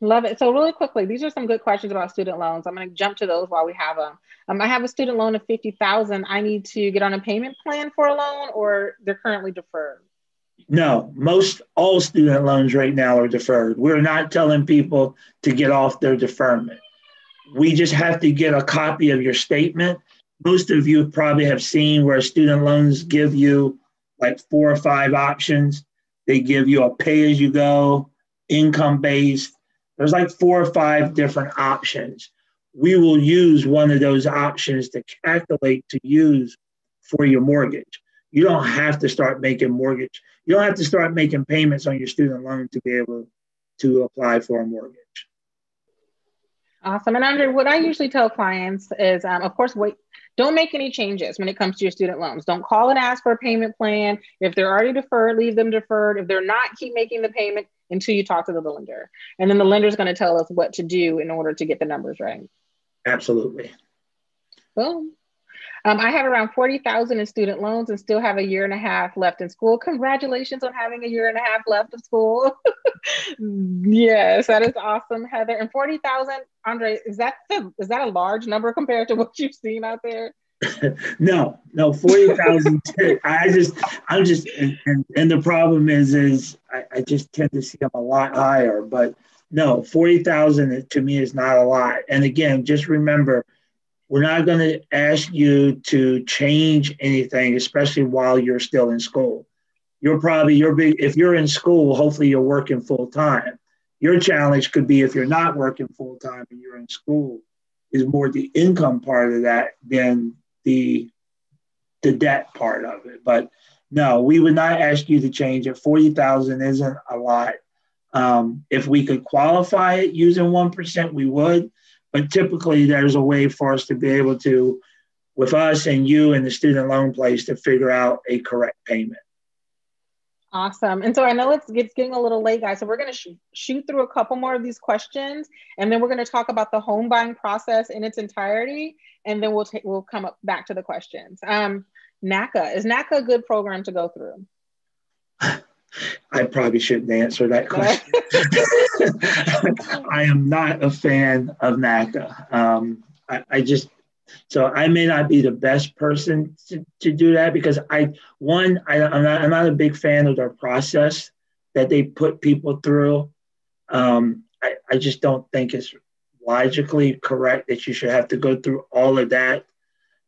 Love it. So really quickly, these are some good questions about student loans. I'm going to jump to those while we have them. Um, I have a student loan of fifty thousand dollars. I need to get on a payment plan for a loan, or they're currently deferred? No, most all student loans right now are deferred. We're not telling people to get off their deferment. We just have to get a copy of your statement. Most of you probably have seen where student loans give you like four or five options. They give you a pay-as-you-go, income-based. There's like four or five different options. We will use one of those options to calculate to use for your mortgage. You don't have to start making mortgage. You don't have to start making payments on your student loan to be able to apply for a mortgage. Awesome. And Andre, what I usually tell clients is, um, of course, wait, don't make any changes when it comes to your student loans. Don't call and ask for a payment plan. If they're already deferred, leave them deferred. If they're not, keep making the payment until you talk to the lender. And then the lender is going to tell us what to do in order to get the numbers right. Absolutely. Boom. Um, I have around forty thousand dollars in student loans and still have a year and a half left in school. Congratulations on having a year and a half left of school. Yes, that is awesome, Heather. And forty thousand dollars, Andre, is that the, is that a large number compared to what you've seen out there? no, no, forty thousand. I just, I'm just, and, and, and the problem is, is I, I just tend to see them a lot higher, but no, forty thousand to me is not a lot. And again, just remember, we're not going to ask you to change anything, especially while you're still in school. You're probably, you're big, if you're in school, hopefully you're working full time. Your challenge could be if you're not working full time and you're in school, is more the income part of that than the, the debt part of it. But no, we would not ask you to change it. forty thousand isn't a lot. Um, if we could qualify it using one percent, we would. But typically there's a way for us to be able to, with us and you and the student loan place, to figure out a correct payment. Awesome. And so I know it's, it's getting a little late, guys. So we're going to sh shoot through a couple more of these questions, and then we're going to talk about the home buying process in its entirety. And then we'll, we'll come up back to the questions. Um, NACA, is NACA a good program to go through? I probably shouldn't answer that question. I am not a fan of NACA. Um, I, I just, so I may not be the best person to, to do that because I, one, I, I'm, not, I'm not a big fan of their process that they put people through. Um, I, I just don't think it's logically correct that you should have to go through all of that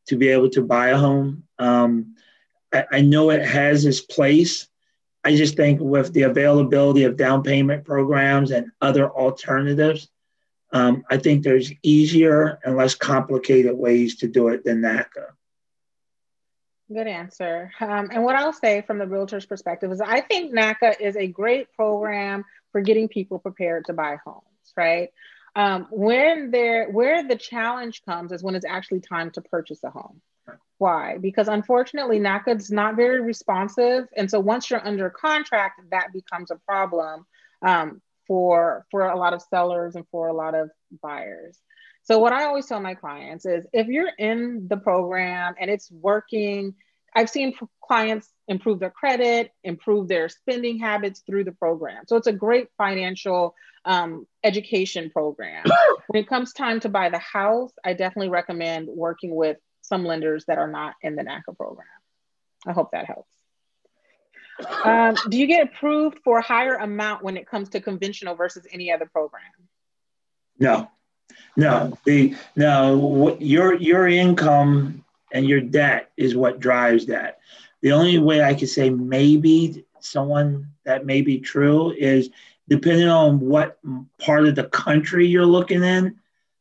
to be able to buy a home. Um, I, I know it has its place. I just think with the availability of down payment programs and other alternatives, um, I think there's easier and less complicated ways to do it than NACA. Good answer. Um, and what I'll say from the realtor's perspective is I think NACA is a great program for getting people prepared to buy homes, right? Um, when there, where the challenge comes is when it's actually time to purchase a home. Why? Because unfortunately, NACA is not very responsive. And so once you're under contract, that becomes a problem um, for, for a lot of sellers and for a lot of buyers. So what I always tell my clients is if you're in the program and it's working, I've seen clients improve their credit, improve their spending habits through the program. So it's a great financial um, education program. When it comes time to buy the house, I definitely recommend working with some lenders that are not in the NACA program. I hope that helps. Um, do you get approved for a higher amount when it comes to conventional versus any other program? No, no, the, no, what, your, your income and your debt is what drives that. The only way I could say maybe someone that may be true is depending on what part of the country you're looking in,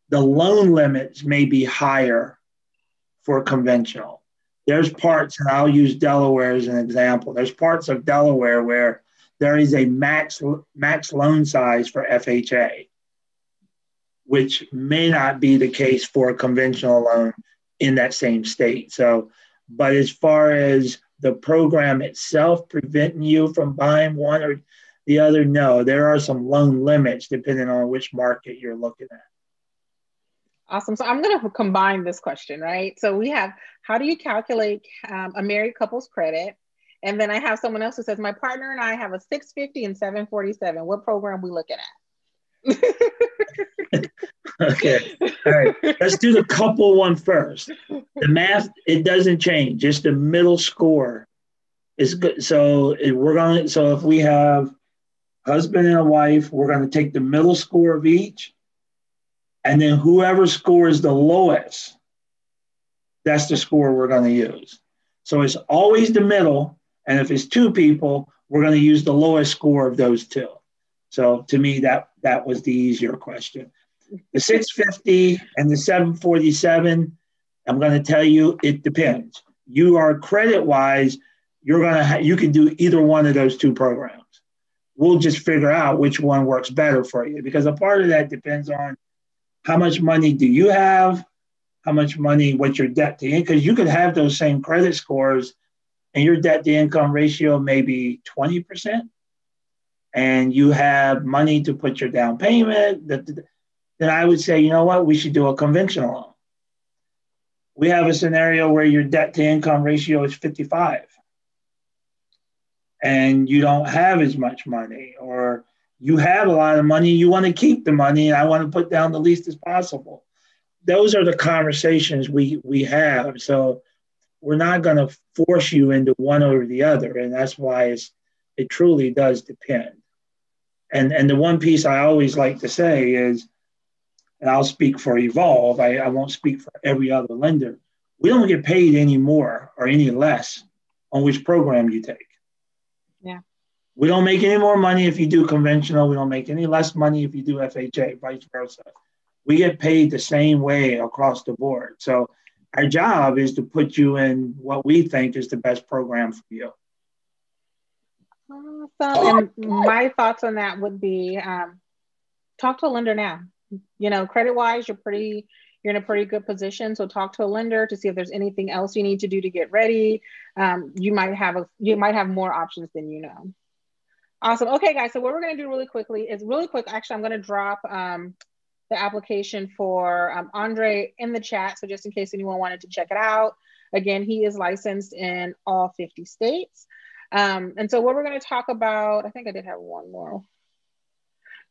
the loan limits may be higher for conventional. There's parts, and I'll use Delaware as an example. There's parts of Delaware where there is a max max loan size for F H A, which may not be the case for a conventional loan in that same state. So, but as far as the program itself preventing you from buying one or the other, no, there are some loan limits depending on which market you're looking at. Awesome. So I'm going to combine this question, right? So we have, how do you calculate um, a married couple's credit? And then I have someone else who says, my partner and I have a six fifty and seven forty-seven. What program are we looking at? Okay. All right. Let's do the couple one first. The math, it doesn't change. It's the middle score. It's good. So if we're going to, so if we have husband and a wife, we're going to take the middle score of each. And then whoever scores the lowest, that's the score we're going to use. So it's always the middle. And if it's two people, we're going to use the lowest score of those two. So to me, that, that was the easier question. The six fifty and the seven forty-seven, I'm going to tell you, it depends. You are credit-wise, you're going to you can do either one of those two programs. We'll just figure out which one works better for you because a part of that depends on how much money do you have? How much money, what's your debt to income? Because you could have those same credit scores and your debt to income ratio may be twenty percent and you have money to put your down payment. Then I would say, you know what, we should do a conventional loan. We have a scenario where your debt to income ratio is fifty-five and you don't have as much money, or you have a lot of money, you want to keep the money, and I want to put down the least as possible. Those are the conversations we, we have. So we're not going to force you into one or the other, and that's why it's, it truly does depend. And, and the one piece I always like to say is, and I'll speak for Evolve, I, I won't speak for every other lender, we don't get paid any more or any less on which program you take. Yeah. We don't make any more money if you do conventional. We don't make any less money if you do F H A, vice versa. We get paid the same way across the board. So our job is to put you in what we think is the best program for you. Awesome. And my thoughts on that would be um, talk to a lender now. You know, credit-wise, you're pretty... you're in a pretty good position. So talk to a lender to see if there's anything else you need to do to get ready. Um, you might have a, you might have more options than you know. Awesome. Okay, guys, so what we're going to do really quickly is really quick. Actually, I'm going to drop um, the application for um, Andre in the chat. So just in case anyone wanted to check it out. Again, he is licensed in all fifty states. Um, and so what we're going to talk about, I think I did have one more.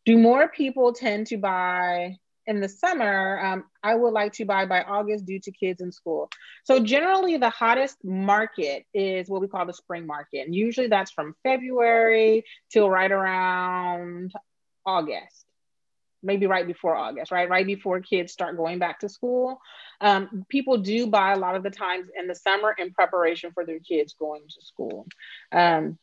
Do more people tend to buy in the summer? Um, I would like to buy by August due to kids in school. So generally the hottest market is what we call the spring market. And usually that's from February till right around August, maybe right before August, right? Right before kids start going back to school. Um, people do buy a lot of the times in the summer in preparation for their kids going to school. Um,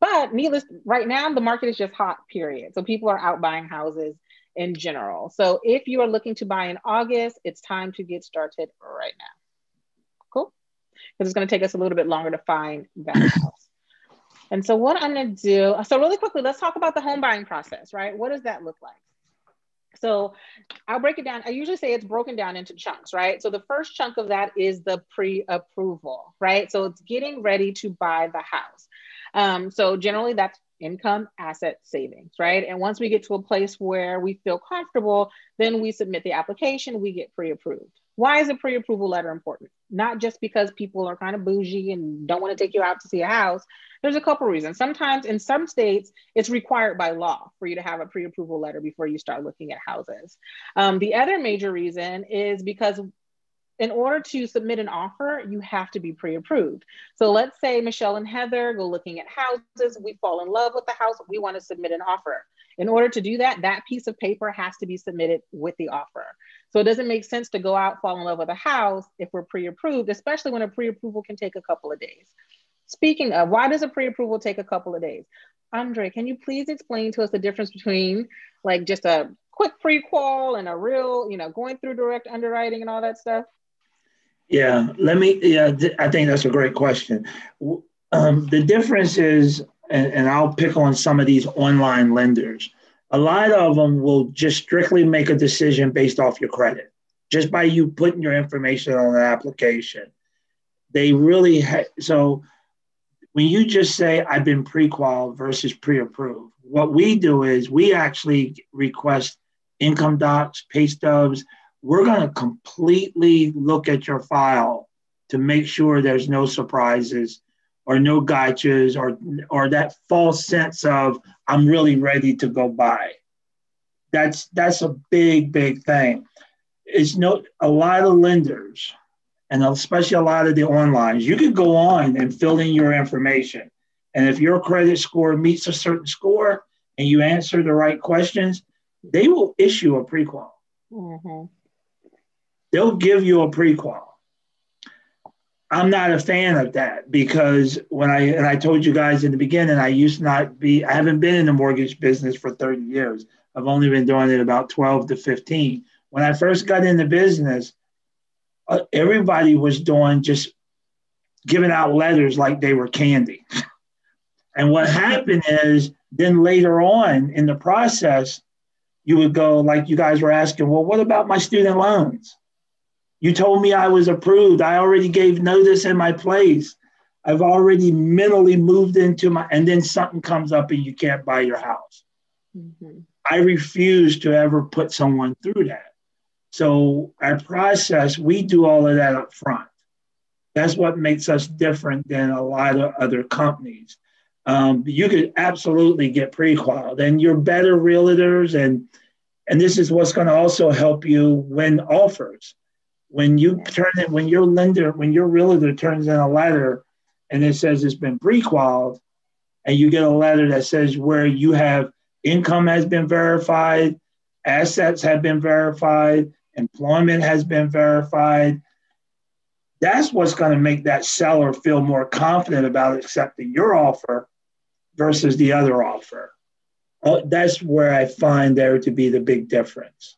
But needless, right now, the market is just hot, period. So people are out buying houses in general. So if you are looking to buy in August, it's time to get started right now. Cool? Because it's going to take us a little bit longer to find that house. And so what I'm going to do, so really quickly, let's talk about the home buying process, right? What does that look like? So I'll break it down. I usually say it's broken down into chunks, right? So the first chunk of that is the pre-approval, right? So it's getting ready to buy the house. Um, so generally that's income, asset, savings, right? And once we get to a place where we feel comfortable, then we submit the application, we get pre-approved. Why is a pre-approval letter important? Not just because people are kind of bougie and don't want to take you out to see a house. There's a couple reasons. Sometimes in some states, it's required by law for you to have a pre-approval letter before you start looking at houses. Um, the other major reason is because in order to submit an offer, you have to be pre-approved. So let's say Michelle and Heather go looking at houses. We fall in love with the house. We want to submit an offer. In order to do that, that piece of paper has to be submitted with the offer. So it doesn't make sense to go out, fall in love with a house if we're pre-approved, especially when a pre-approval can take a couple of days. Speaking of, why does a pre-approval take a couple of days? Andre, can you please explain to us the difference between like just a quick pre-qual and a real, you know, going through direct underwriting and all that stuff? Yeah, let me, yeah, th- I think that's a great question. Um, the difference is, and, and I'll pick on some of these online lenders, a lot of them will just strictly make a decision based off your credit, just by you putting your information on an application. They really, ha- so when you just say, I've been pre-qual versus pre-approved, what we do is we actually request income docs, pay stubs. We're going to completely look at your file to make sure there's no surprises or no gotchas or, or that false sense of I'm really ready to go buy. That's, that's a big, big thing. It's no, a lot of lenders and especially a lot of the online, you can go on and fill in your information. And if your credit score meets a certain score and you answer the right questions, they will issue a pre-qual. Mm-hmm. They'll give you a pre-qual. I'm not a fan of that because when I, and I told you guys in the beginning, I used to not be, I haven't been in the mortgage business for thirty years. I've only been doing it about twelve to fifteen. When I first got into business, uh, everybody was doing just giving out letters like they were candy. And what happened is then later on in the process, you would go like you guys were asking, well, what about my student loans? You told me I was approved. I already gave notice in my place. I've already mentally moved into my, and then something comes up and you can't buy your house. Mm-hmm. I refuse to ever put someone through that. So our process, we do all of that up front. That's what makes us different than a lot of other companies. Um, you could absolutely get pre-qual and you're better realtors. And, and this is what's going to also help you win offers. When you turn it, when your lender, when your realtor turns in a letter and it says it's been pre-qualified, and you get a letter that says where you have income has been verified, assets have been verified, employment has been verified, that's what's going to make that seller feel more confident about accepting your offer versus the other offer. That's where I find there to be the big difference.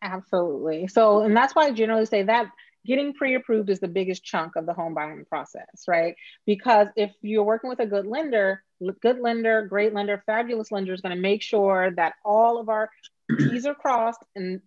Absolutely. So, and that's why I generally say that getting pre-approved is the biggest chunk of the home buying process, right? Because if you're working with a good lender, good lender, great lender, fabulous lender is going to make sure that all of our T's are crossed and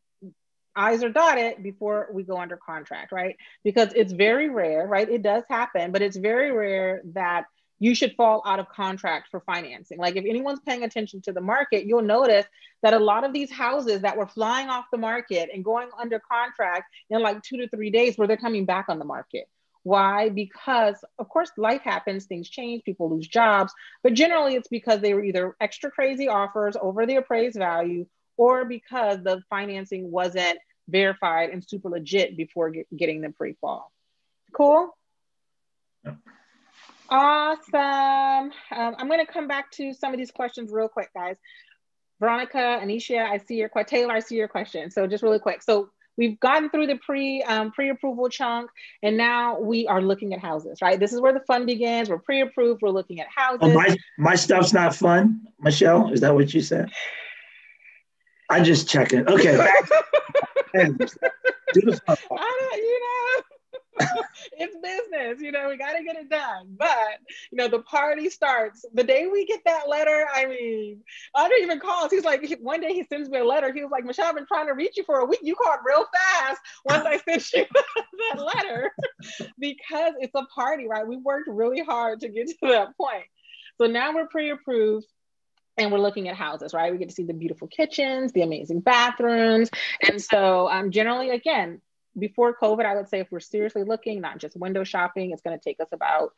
I's are dotted before we go under contract, right? Because it's very rare, right? It does happen, but it's very rare that you should fall out of contract for financing. Like if anyone's paying attention to the market, you'll notice that a lot of these houses that were flying off the market and going under contract in like two to three days where they're coming back on the market. Why? Because of course, life happens, things change, people lose jobs, but generally it's because they were either extra crazy offers over the appraised value, or because the financing wasn't verified and super legit before get, getting them pre-qual. Cool? Yeah. Awesome. Um, I'm gonna come back to some of these questions real quick, guys. Veronica, Anisha, I see your question. Taylor, I see your question. So just really quick. So we've gotten through the pre, um, pre-approval chunk, and now we are looking at houses, right? This is where the fun begins. We're pre-approved, we're looking at houses. Oh, my, my stuff's not fun, Michelle? Is that what you said? I just check it. Okay. Do the fun part. I don't, you know, it's business, you know, we got to get it done. But, you know, the party starts. The day we get that letter, I mean, Andre even calls. He's like, one day he sends me a letter. He was like, Michelle, I've been trying to reach you for a week. You called real fast once I sent you that letter, because it's a party, right? We worked really hard to get to that point. So now we're pre-approved. And we're looking at houses, right? We get to see the beautiful kitchens, the amazing bathrooms. And so um, generally, again, before COVID, I would say if we're seriously looking, not just window shopping, it's gonna take us about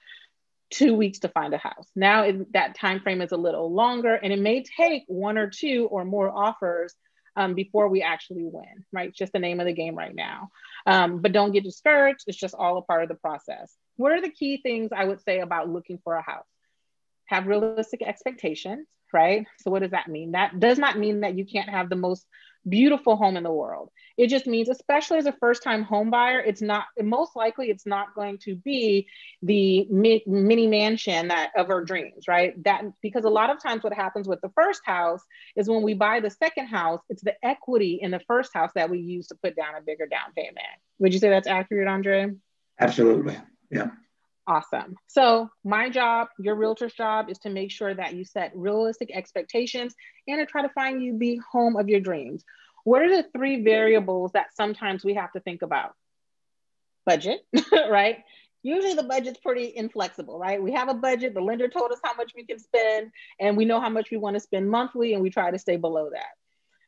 two weeks to find a house. Now it, that time frame is a little longer, and it may take one or two or more offers um, before we actually win, right? Just the name of the game right now. Um, but don't get discouraged. It's just all a part of the process. What are the key things I would say about looking for a house? Have realistic expectations, right? So what does that mean? That does not mean that you can't have the most beautiful home in the world. It just means, especially as a first-time home buyer, it's not, most likely it's not going to be the mini mansion that of our dreams, right? That, because a lot of times what happens with the first house is when we buy the second house, it's the equity in the first house that we use to put down a bigger down payment. Would you say that's accurate, Andre? Absolutely, yeah. Awesome. So my job, your realtor's job, is to make sure that you set realistic expectations and to try to find you the home of your dreams. What are the three variables that sometimes we have to think about? Budget, right? Usually the budget's pretty inflexible, right? We have a budget, the lender told us how much we can spend, and we know how much we want to spend monthly, and we try to stay below that.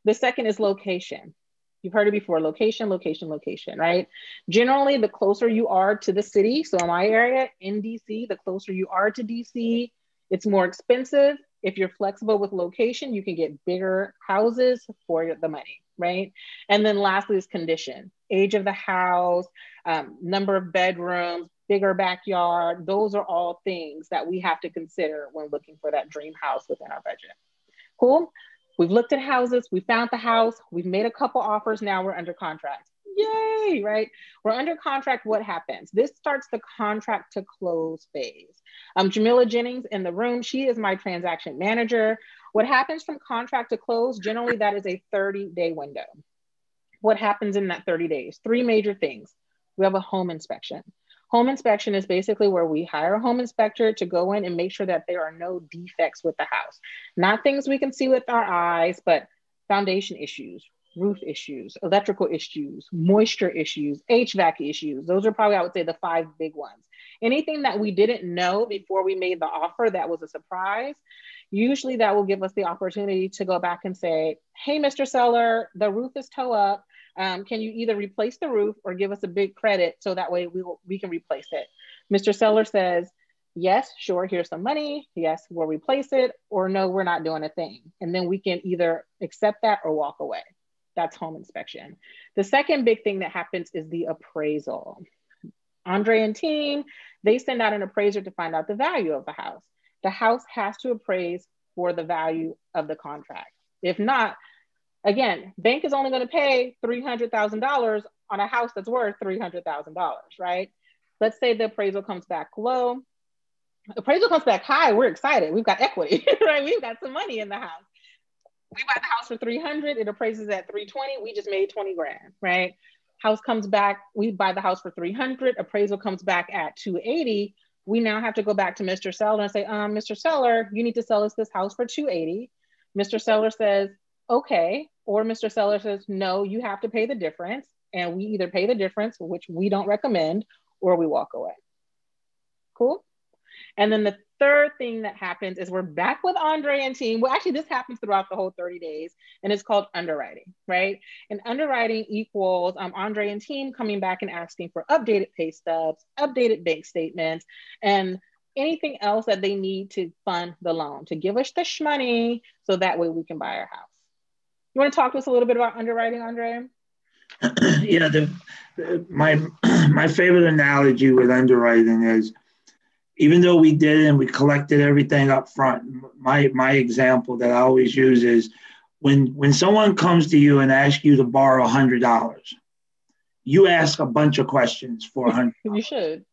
The second is location. You've heard it before, location, location, location, right? Generally, the closer you are to the city, so in my area, in D C, the closer you are to D C, it's more expensive. If you're flexible with location, you can get bigger houses for the money, right? And then lastly is condition, age of the house, um, number of bedrooms, bigger backyard. Those are all things that we have to consider when looking for that dream house within our budget. Cool? We've looked at houses, we found the house, we've made a couple offers, now we're under contract. Yay, right? We're under contract, what happens? This starts the contract to close phase. Um, Jamila Jennings in the room, she is my transaction manager. What happens from contract to close, generally that is a thirty day window. What happens in that thirty days? Three major things. We have a home inspection. Home inspection is basically where we hire a home inspector to go in and make sure that there are no defects with the house. Not things we can see with our eyes, but foundation issues, roof issues, electrical issues, moisture issues, H V A C issues. Those are probably, I would say, the five big ones. Anything that we didn't know before we made the offer that was a surprise, usually that will give us the opportunity to go back and say, hey, Mister Seller, the roof is toe up. Um, can you either replace the roof or give us a big credit so that way we, will, we can replace it? Mister Seller says, yes, sure, here's some money. Yes, we'll replace it. Or no, we're not doing a thing. And then we can either accept that or walk away. That's home inspection. The second big thing that happens is the appraisal. Andre and team, they send out an appraiser to find out the value of the house. The house has to appraise for the value of the contract. If not, again, bank is only going to pay three hundred thousand dollars on a house that's worth three hundred thousand dollars, right? Let's say the appraisal comes back low. Appraisal comes back high, we're excited. We've got equity, right? We've got some money in the house. We bought the house for three hundred thousand dollars, it appraises at three twenty, we just made twenty grand, right? House comes back, we buy the house for three hundred thousand dollars, appraisal comes back at two eighty. We now have to go back to Mister Seller and say, um, Mister Seller, you need to sell us this house for two eighty. Mister Seller says, okay, or Mister Seller says, no, you have to pay the difference. And we either pay the difference, which we don't recommend, or we walk away. Cool. And then the third thing that happens is we're back with Andre and team. Well, actually this happens throughout the whole thirty days, and it's called underwriting, right? And underwriting equals um, Andre and team coming back and asking for updated pay stubs, updated bank statements, and anything else that they need to fund the loan, to give us the shmoney so that way we can buy our house. You want to talk to us a little bit about underwriting, Andre? Yeah, the, the, my, my favorite analogy with underwriting is, even though we did and we collected everything up front, my, my example that I always use is when, when someone comes to you and asks you to borrow one hundred dollars, you ask a bunch of questions for one hundred dollars. You should.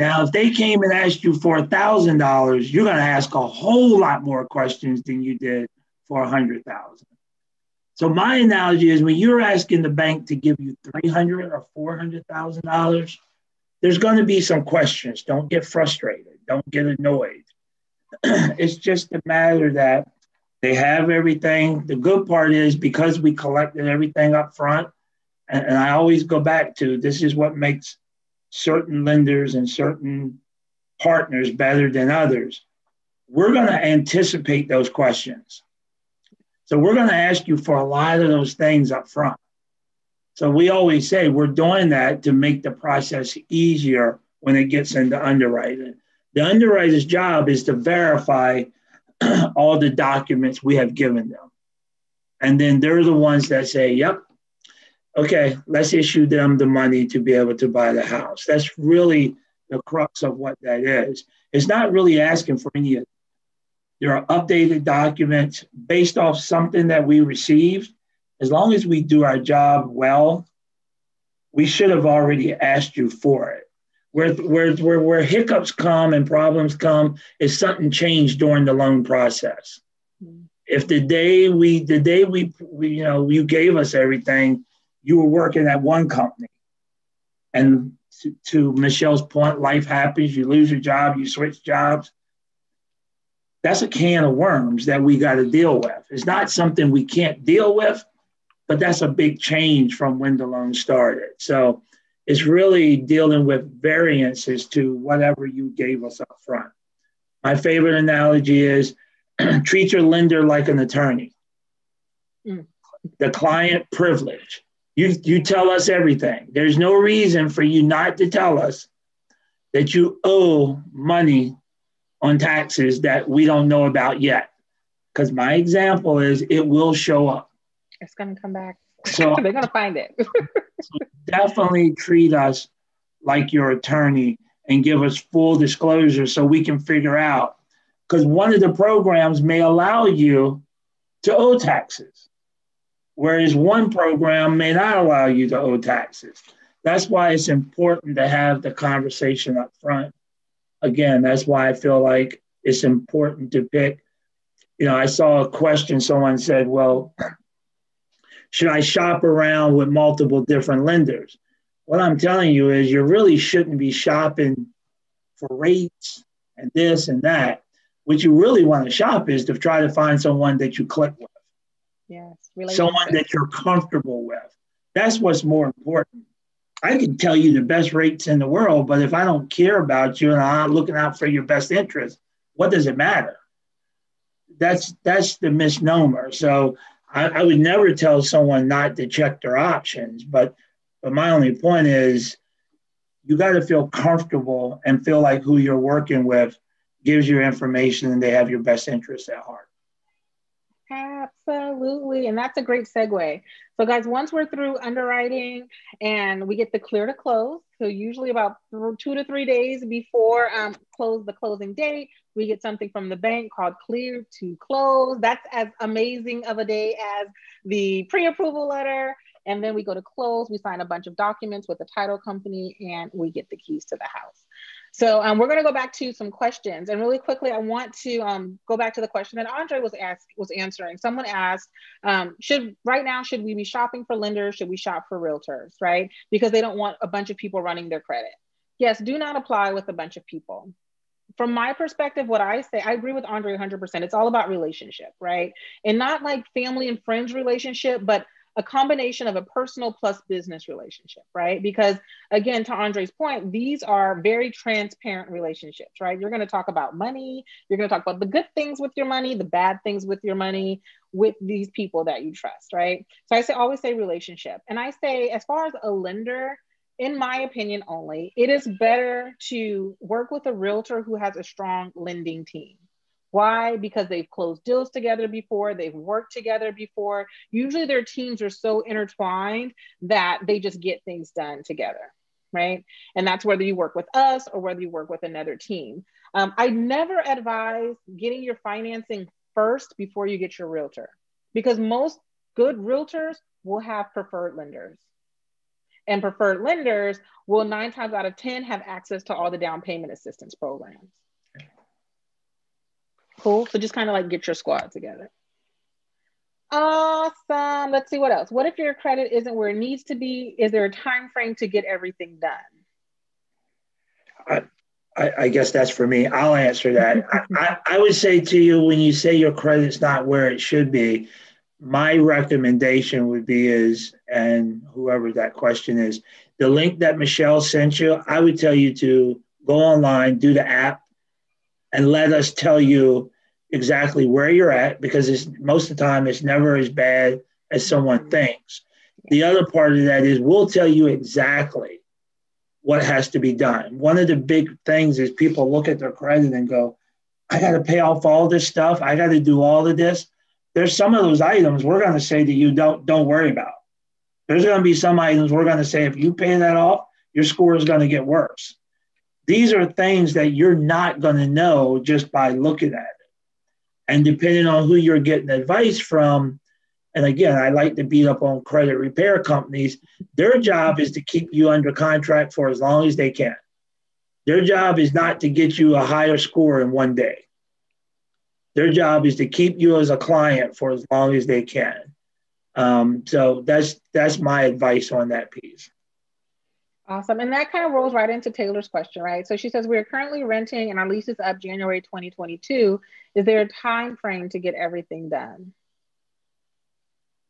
Now, if they came and asked you for one thousand dollars, you're going to ask a whole lot more questions than you did for one hundred thousand dollars. So my analogy is when you're asking the bank to give you three hundred thousand dollars or four hundred thousand dollars, there's going to be some questions. Don't get frustrated. Don't get annoyed. It's just a matter that they have everything. The good part is because we collected everything up front, and, and I always go back to this is what makes certain lenders and certain partners better than others. We're going to anticipate those questions. So we're going to ask you for a lot of those things up front. So we always say we're doing that to make the process easier when it gets into underwriting. The underwriter's job is to verify all the documents we have given them. And then they're the ones that say, yep, okay, let's issue them the money to be able to buy the house. That's really the crux of what that is. It's not really asking for any of it. There are updated documents based off something that we received. As long as we do our job well, we should have already asked you for it. Where, where, where, where hiccups come and problems come is something changed during the loan process. Mm-hmm. If the day we, the day we, we, you know, you gave us everything, you were working at one company. And to, to Michelle's point, life happens, you lose your job, you switch jobs. That's a can of worms that we got to deal with. It's not something we can't deal with, but that's a big change from when the loan started. So it's really dealing with variances to whatever you gave us up front. My favorite analogy is treat your lender like an attorney. Mm. The client privilege. You, you tell us everything. There's no reason for you not to tell us that you owe money on taxes that we don't know about yet. Because my example is it will show up. It's going to come back. So they're going to find it. So definitely treat us like your attorney and give us full disclosure so we can figure out. Because one of the programs may allow you to owe taxes, whereas one program may not allow you to owe taxes. That's why it's important to have the conversation up front. Again, that's why I feel like it's important to pick, you know, I saw a question, someone said, well, should I shop around with multiple different lenders? What I'm telling you is you really shouldn't be shopping for rates and this and that. What you really want to shop is to try to find someone that you click with. Yes, someone that you're comfortable with. That's what's more important. I can tell you the best rates in the world, but if I don't care about you and I'm not looking out for your best interest, what does it matter? That's that's the misnomer. So I, I would never tell someone not to check their options, but, but my only point is you got to feel comfortable and feel like who you're working with gives you information and they have your best interests at heart. Absolutely. And that's a great segue. So guys, once we're through underwriting and we get the clear to close, so usually about two to three days before um, close the closing date, we get something from the bank called clear to close. That's as amazing of a day as the pre-approval letter. And then we go to close, we sign a bunch of documents with the title company and we get the keys to the house. So um, we're going to go back to some questions, and really quickly, I want to um, go back to the question that Andre was asked, was answering. Someone asked, um, "Should right now should we be shopping for lenders? Should we shop for realtors? Right? Because they don't want a bunch of people running their credit." Yes, do not apply with a bunch of people. From my perspective, what I say, I agree with Andre one hundred percent. It's all about relationship, right? And not like family and friends relationship, but a combination of a personal plus business relationship, right? Because again, to Andre's point, these are very transparent relationships, right? You're going to talk about money. You're going to talk about the good things with your money, the bad things with your money, with these people that you trust, right? So I say, always say relationship. And I say, as far as a lender, in my opinion only, it is better to work with a realtor who has a strong lending team. Why? Because they've closed deals together before, they've worked together before. Usually their teams are so intertwined that they just get things done together, right? And that's whether you work with us or whether you work with another team. Um, I never advise getting your financing first before you get your realtor, because most good realtors will have preferred lenders. And preferred lenders will nine times out of ten have access to all the down payment assistance programs. Cool. So just kind of like get your squad together. Awesome. Let's see what else. What if your credit isn't where it needs to be? Is there a time frame to get everything done? I, I, I guess that's for me. I'll answer that. I, I would say to you, when you say your credit's not where it should be, my recommendation would be is, and whoever that question is, the link that Michelle sent you, I would tell you to go online, do the app, and let us tell you exactly where you're at, because it's, most of the time it's never as bad as someone thinks. The other part of that is we'll tell you exactly what has to be done. One of the big things is people look at their credit and go, I got to pay off all this stuff. I got to do all of this. There's some of those items we're going to say to you, don't, don't worry about. There's going to be some items we're going to say, if you pay that off, your score is going to get worse. These are things that you're not going to know just by looking at it. And depending on who you're getting advice from, and again, I like to beat up on credit repair companies, their job is to keep you under contract for as long as they can. Their job is not to get you a higher score in one day. Their job is to keep you as a client for as long as they can. Um, so that's, that's my advice on that piece. Awesome. And that kind of rolls right into Taylor's question, right? So she says, we are currently renting and our lease is up January twenty twenty-two. Is there a time frame to get everything done?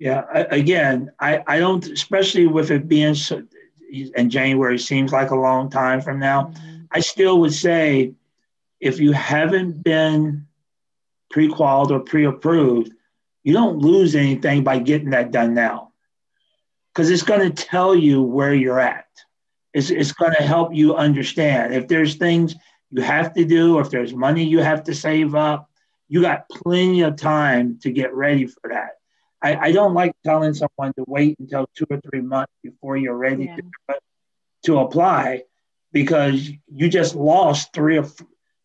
Yeah, I, again, I, I don't, especially with it being, so, and January seems like a long time from now, mm-hmm. I still would say, if you haven't been pre-qualified or pre-approved, you don't lose anything by getting that done now, because it's going to tell you where you're at. It's, it's going to help you understand if there's things you have to do, or if there's money you have to save up, you got plenty of time to get ready for that. I, I don't like telling someone to wait until two or three months before you're ready yeah. to, to apply, because you just lost three or,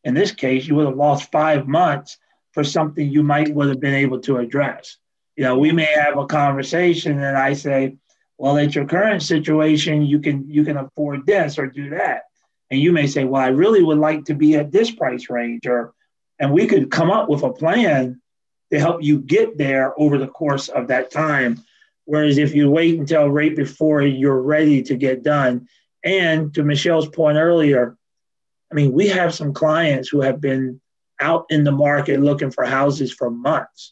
in this case, you would have lost five months for something you might would have been able to address. You know, we may have a conversation and I say, well, at your current situation, you can you can afford this or do that. And you may say, well, I really would like to be at this price range, or, and we could come up with a plan to help you get there over the course of that time. Whereas if you wait until right before you're ready to get done, and to Michelle's point earlier, I mean, we have some clients who have been out in the market looking for houses for months.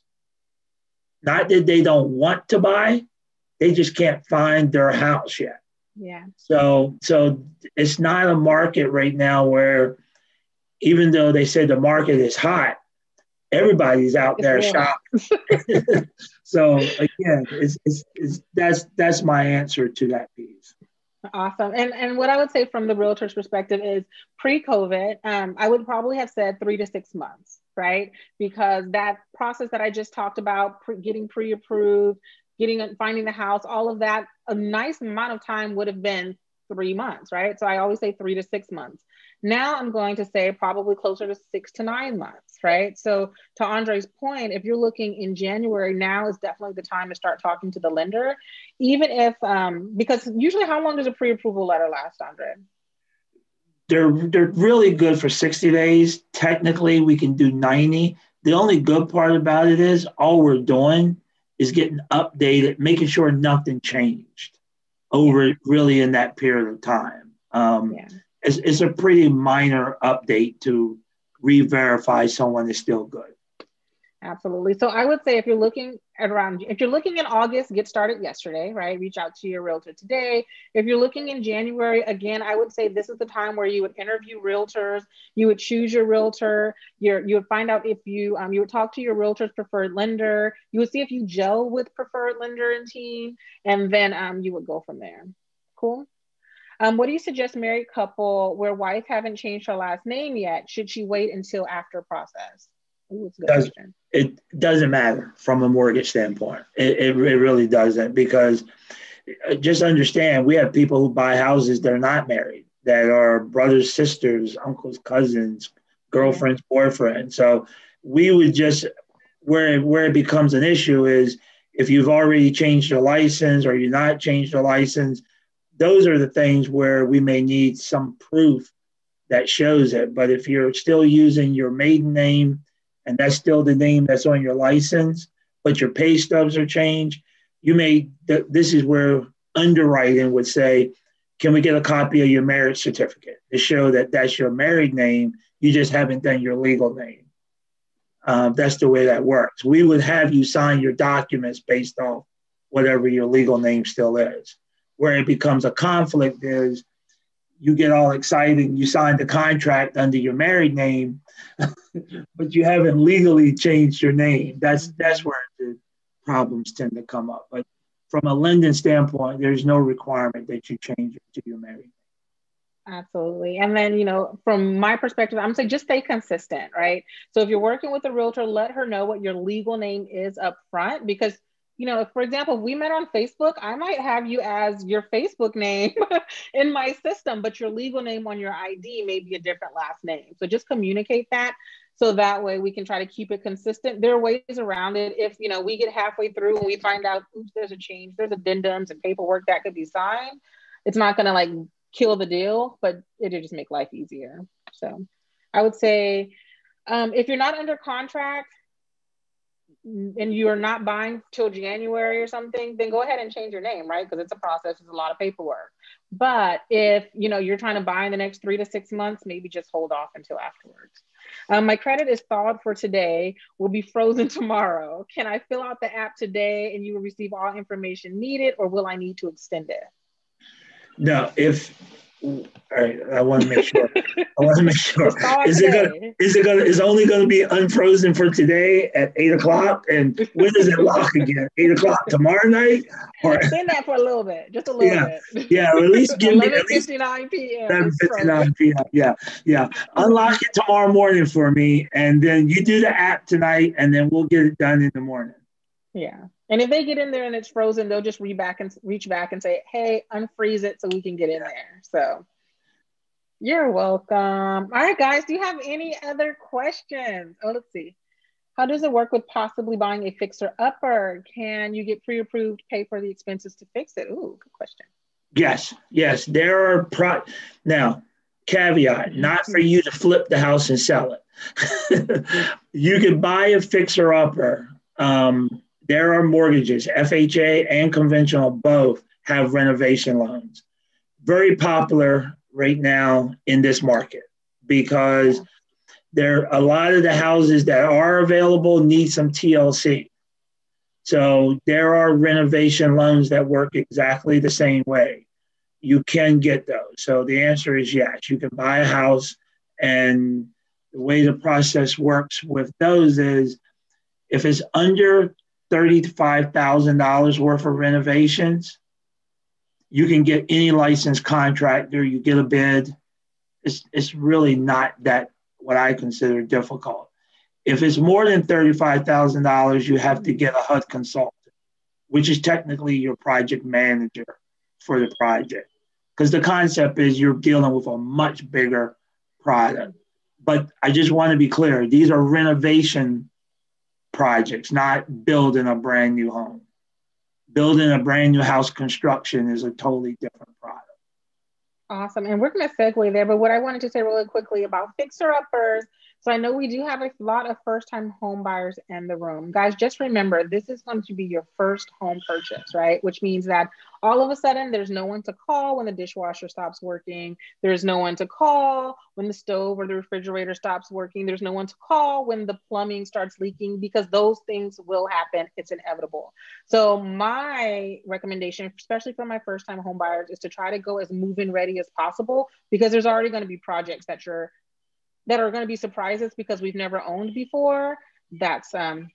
Not that they don't want to buy, they just can't find their house yet. Yeah. So, so it's not a market right now where, even though they say the market is hot, everybody's out it's there real. shopping. So again, it's, it's, it's, that's, that's my answer to that piece. Awesome. And, and what I would say from the realtor's perspective is pre-COVID, um, I would probably have said three to six months, right? Because that process that I just talked about, pre getting pre-approved, getting, finding the house, all of that, a nice amount of time would have been three months, right? So I always say three to six months. Now I'm going to say probably closer to six to nine months, right? So to Andre's point, if you're looking in January, now is definitely the time to start talking to the lender, even if, um, because usually how long does a pre-approval letter last, Andre? They're, they're really good for sixty days. Technically, we can do ninety. The only good part about it is all we're doing is getting updated, making sure nothing changed over really in that period of time. Um, yeah. it's, it's a pretty minor update to re-verify someone is still good. Absolutely. So I would say if you're looking at around, if you're looking in August, get started yesterday, right? Reach out to your realtor today. If you're looking in January, again, I would say this is the time where you would interview realtors. You would choose your realtor. Your, you would find out if you, um, you would talk to your realtor's preferred lender. You would see if you gel with preferred lender and team, and then um, you would go from there. Cool. Um, what do you suggest married couple where wife haven't changed her last name yet? Should she wait until after process? Ooh, it's a good Does, question. It doesn't matter from a mortgage standpoint. It, it, it really doesn't, because just understand, we have people who buy houses that are not married, that are brothers, sisters, uncles, cousins, girlfriends, boyfriends. So we would just, where, where it becomes an issue is if you've already changed your license or you've not changed your license. Those are the things where we may need some proof that shows it. But if you're still using your maiden name and that's still the name that's on your license, but your pay stubs are changed, you may, th this is where underwriting would say, can we get a copy of your marriage certificate to show that that's your married name, you just haven't done your legal name. Uh, that's the way that works. We would have you sign your documents based off whatever your legal name still is. Where it becomes a conflict is you get all excited and you sign the contract under your married name, but you haven't legally changed your name. That's, that's where the problems tend to come up. But from a lending standpoint, there's no requirement that you change it to your married name. Absolutely. And then, you know, from my perspective, I'm saying just stay consistent, right? So if you're working with a realtor, let her know what your legal name is up front, because you know, if, for example, if we met on Facebook, I might have you as your Facebook name in my system, but your legal name on your I D may be a different last name. So just communicate that. So that way we can try to keep it consistent. There are ways around it. If, you know, we get halfway through and we find out, oops, there's a change, there's addendums and paperwork that could be signed. It's not going to like kill the deal, but it'll just make life easier. So I would say um, if you're not under contract, and you are not buying till January or something, then go ahead and change your name, right? Because it's a process, it's a lot of paperwork. But if, you know, you're trying to buy in the next three to six months, maybe just hold off until afterwards. Um, my credit is thawed for today, will be frozen tomorrow. Can I fill out the app today and you will receive all information needed, or will I need to extend it? No, if, all right, I want to make sure. I want to make sure. Is it gonna? Is it gonna? Is only going to be unfrozen for today at eight o'clock? And when does it lock again? Eight o'clock tomorrow night? Or send that for a little bit, just a little yeah, bit. Yeah, or at least give me at least eleven fifty-nine p m eleven fifty-nine p m Yeah, yeah. Unlock it tomorrow morning for me, and then you do the app tonight, and then we'll get it done in the morning. Yeah. And if they get in there and it's frozen, they'll just reach back and reach back and say, hey, unfreeze it so we can get in there. So you're welcome. All right, guys, do you have any other questions? Oh, let's see. How does it work with possibly buying a fixer-upper? Can you get pre-approved, pay for the expenses to fix it? Ooh, good question. Yes, yes. There are pro now, caveat, not for you to flip the house and sell it. You can buy a fixer-upper. Um, There are mortgages, F H A and conventional, both have renovation loans. Very popular right now in this market because there a lot of the houses that are available need some T L C. So there are renovation loans that work exactly the same way. You can get those. So the answer is yes, you can buy a house, and the way the process works with those is if it's under thirty-five thousand dollars worth of renovations, you can get any licensed contractor, you get a bid. It's, it's really not that, what I consider difficult. If it's more than thirty-five thousand dollars, you have to get a H U D consultant, which is technically your project manager for the project. Because the concept is you're dealing with a much bigger product. But I just want to be clear, these are renovation projects, not building a brand new home. Building a brand new house construction is a totally different product. Awesome. And we're going to segue there, but what I wanted to say really quickly about fixer-uppers. So I know we do have a lot of first-time home buyers in the room. Guys, just remember, this is going to be your first home purchase, right? Which means that all of a sudden there's no one to call when the dishwasher stops working. There's no one to call when the stove or the refrigerator stops working. There's no one to call when the plumbing starts leaking, because those things will happen. It's inevitable. So my recommendation, especially for my first time home buyers, is to try to go as move-in ready as possible, because there's already going to be projects that you're that are going to be surprises because we've never owned before. That's um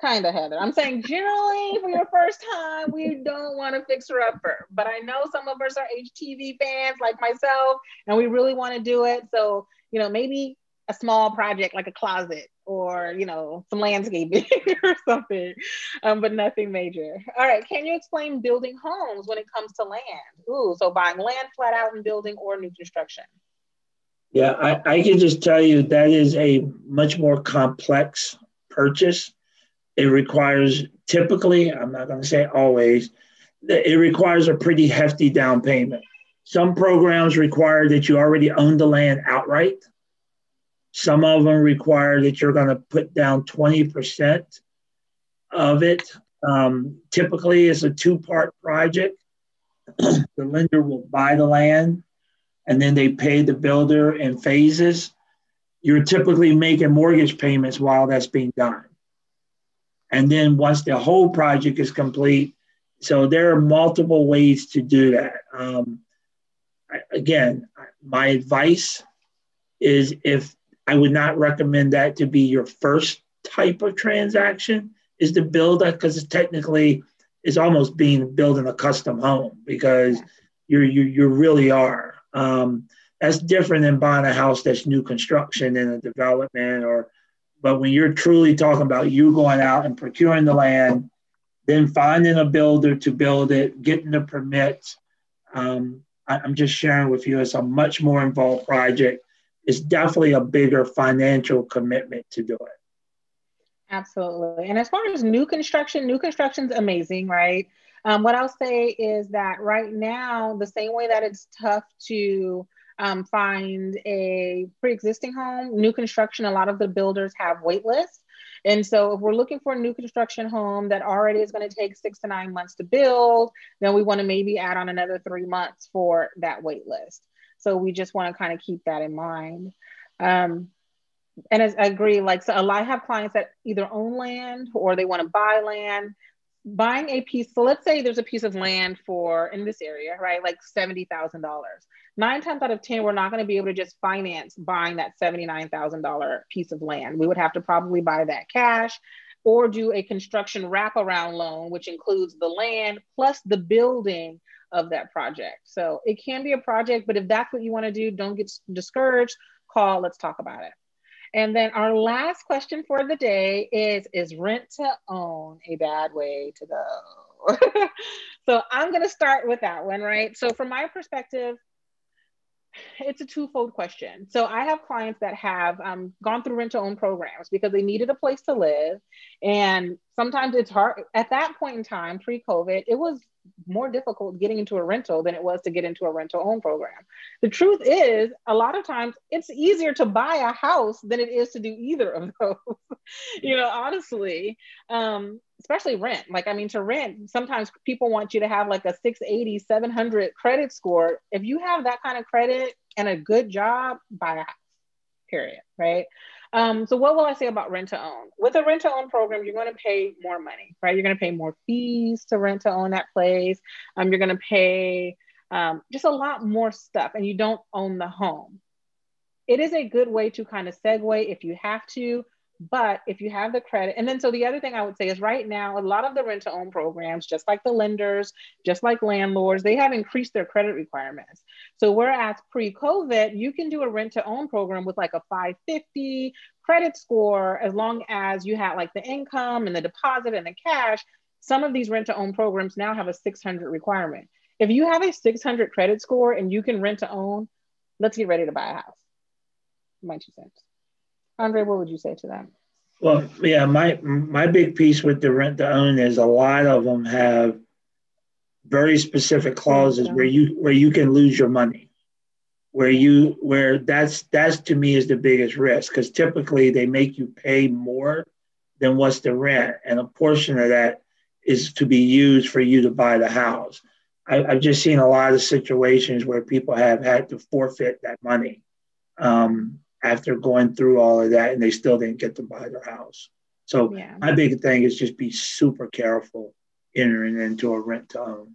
kind of Heather. I'm saying generally for your first time, we don't want to fix her upper, but I know some of us are H T V fans like myself, and we really want to do it. So, you know, maybe a small project like a closet or, you know, some landscaping or something, um, but nothing major. All right. Can you explain building homes when it comes to land? Ooh, so buying land flat out and building or new construction. Yeah, I, I can just tell you that is a much more complex purchase. It requires typically, I'm not going to say always, it requires a pretty hefty down payment. Some programs require that you already own the land outright. Some of them require that you're going to put down twenty percent of it. Um, typically, it's a two-part project. The lender will buy the land, and then they pay the builder in phases. You're typically making mortgage payments while that's being done. And then once the whole project is complete, so there are multiple ways to do that. Um, I, again, my advice is if I would not recommend that to be your first type of transaction is to build a, because technically it's almost being building a custom home because you're, you, you really are. Um, that's different than buying a house that's new construction in a development or, but when you're truly talking about you going out and procuring the land, then finding a builder to build it, getting the permits. Um, I, I'm just sharing with you, it's a much more involved project. It's definitely a bigger financial commitment to do it. Absolutely. And as far as new construction, new construction's amazing, right? Um, what I'll say is that right now, the same way that it's tough to um, find a pre-existing home, new construction, a lot of the builders have wait lists. And so if we're looking for a new construction home that already is going to take six to nine months to build, then we want to maybe add on another three months for that wait list. So we just want to kind of keep that in mind. Um, and as I agree, like so I have clients that either own land or they want to buy land. Buying a piece, so let's say there's a piece of land for in this area, right? Like seventy thousand dollars. Nine times out of ten, we're not going to be able to just finance buying that seventy-nine thousand dollar piece of land. We would have to probably buy that cash or do a construction wraparound loan, which includes the land plus the building of that project. So it can be a project, but if that's what you want to do, don't get discouraged. Call, let's talk about it. And then our last question for the day is, is rent to own a bad way to go? So I'm going to start with that one, right? So from my perspective, it's a twofold question. So I have clients that have um, gone through rent to own programs because they needed a place to live. And sometimes it's hard. At that point in time, pre-COVID, it was more difficult getting into a rental than it was to get into a rent to own program. The truth is, a lot of times it's easier to buy a house than it is to do either of those, you know, honestly, um, especially rent. Like, I mean, to rent, sometimes people want you to have like a six eighty, seven hundred credit score. If you have that kind of credit and a good job, buy a house, period, right? Um, so what will I say about rent to own? With a rent to own program, you're going to pay more money, right? You're going to pay more fees to rent to own that place. Um, you're going to pay um, just a lot more stuff, and you don't own the home. It is a good way to kind of segue if you have to, but if you have the credit. And then, so the other thing I would say is right now, a lot of the rent to own programs, just like the lenders, just like landlords, they have increased their credit requirements. So whereas pre-COVID, you can do a rent to own program with like a five fifty credit score, as long as you had like the income and the deposit and the cash. Some of these rent to own programs now have a six hundred requirement. If you have a six hundred credit score and you can rent to own, let's get ready to buy a house. My two cents. Andre, what would you say to that? Well, yeah, my my big piece with the rent to own is a lot of them have very specific clauses where you where you can lose your money, where you where that's that's to me is the biggest risk, because typically they make you pay more than what's the rent, and a portion of that is to be used for you to buy the house. I, I've just seen a lot of situations where people have had to forfeit that money um, after going through all of that, and they still didn't get to buy their house. So yeah. My big thing is just be super careful entering into a rent to own.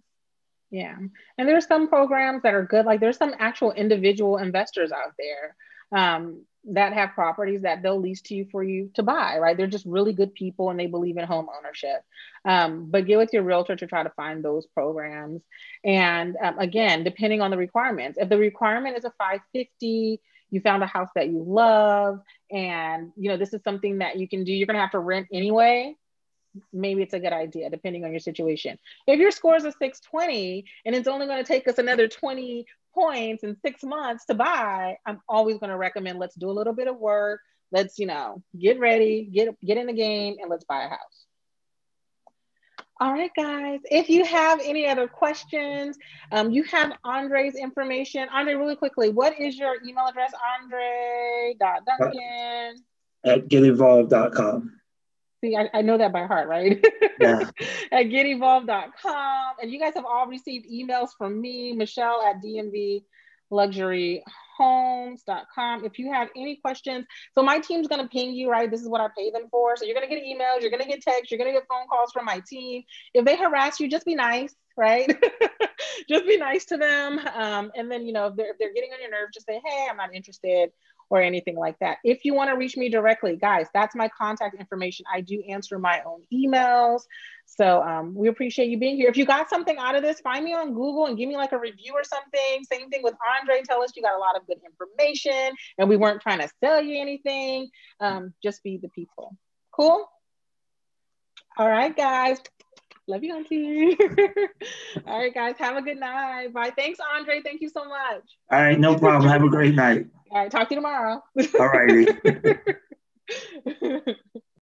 Yeah. And there's some programs that are good. Like there's some actual individual investors out there um, that have properties that they'll lease to you for you to buy, right? They're just really good people and they believe in home ownership. Um, but get with your realtor to try to find those programs. And um, again, depending on the requirements, if the requirement is a five fifty, you found a house that you love, and you know, this is something that you can do, you're going to have to rent anyway. Maybe it's a good idea, depending on your situation. If your score is a six twenty and it's only going to take us another twenty points in six months to buy, I'm always going to recommend, let's do a little bit of work. Let's, you know, get ready, get, get in the game, and let's buy a house. All right, guys, if you have any other questions, um, you have Andre's information. Andre, really quickly, what is your email address? Andre dot Duncan at get evolve dot com. See, I, I know that by heart, right? Yeah. At get evolve dot com. And you guys have all received emails from me, Michelle at d m v luxury homes dot com. If you have any questions, so my team's going to ping you, right? This is what I pay them for. So you're going to get emails, you're going to get texts, you're going to get phone calls from my team. If they harass you, just be nice, right? Just be nice to them. Um, and then, you know, if they're, if they're getting on your nerves, just say, hey, I'm not interested, or anything like that. If you want to reach me directly, guys, that's my contact information. I do answer my own emails. So um, we appreciate you being here. If you got something out of this, find me on Google and give me like a review or something. Same thing with Andre. Tell us you got a lot of good information and we weren't trying to sell you anything. Um, just be the people. Cool? All right, guys. Love you, Auntie. All right, guys. Have a good night. Bye. Thanks, Andre. Thank you so much. All right. No problem. Have a great night. All right. Talk to you tomorrow. All righty.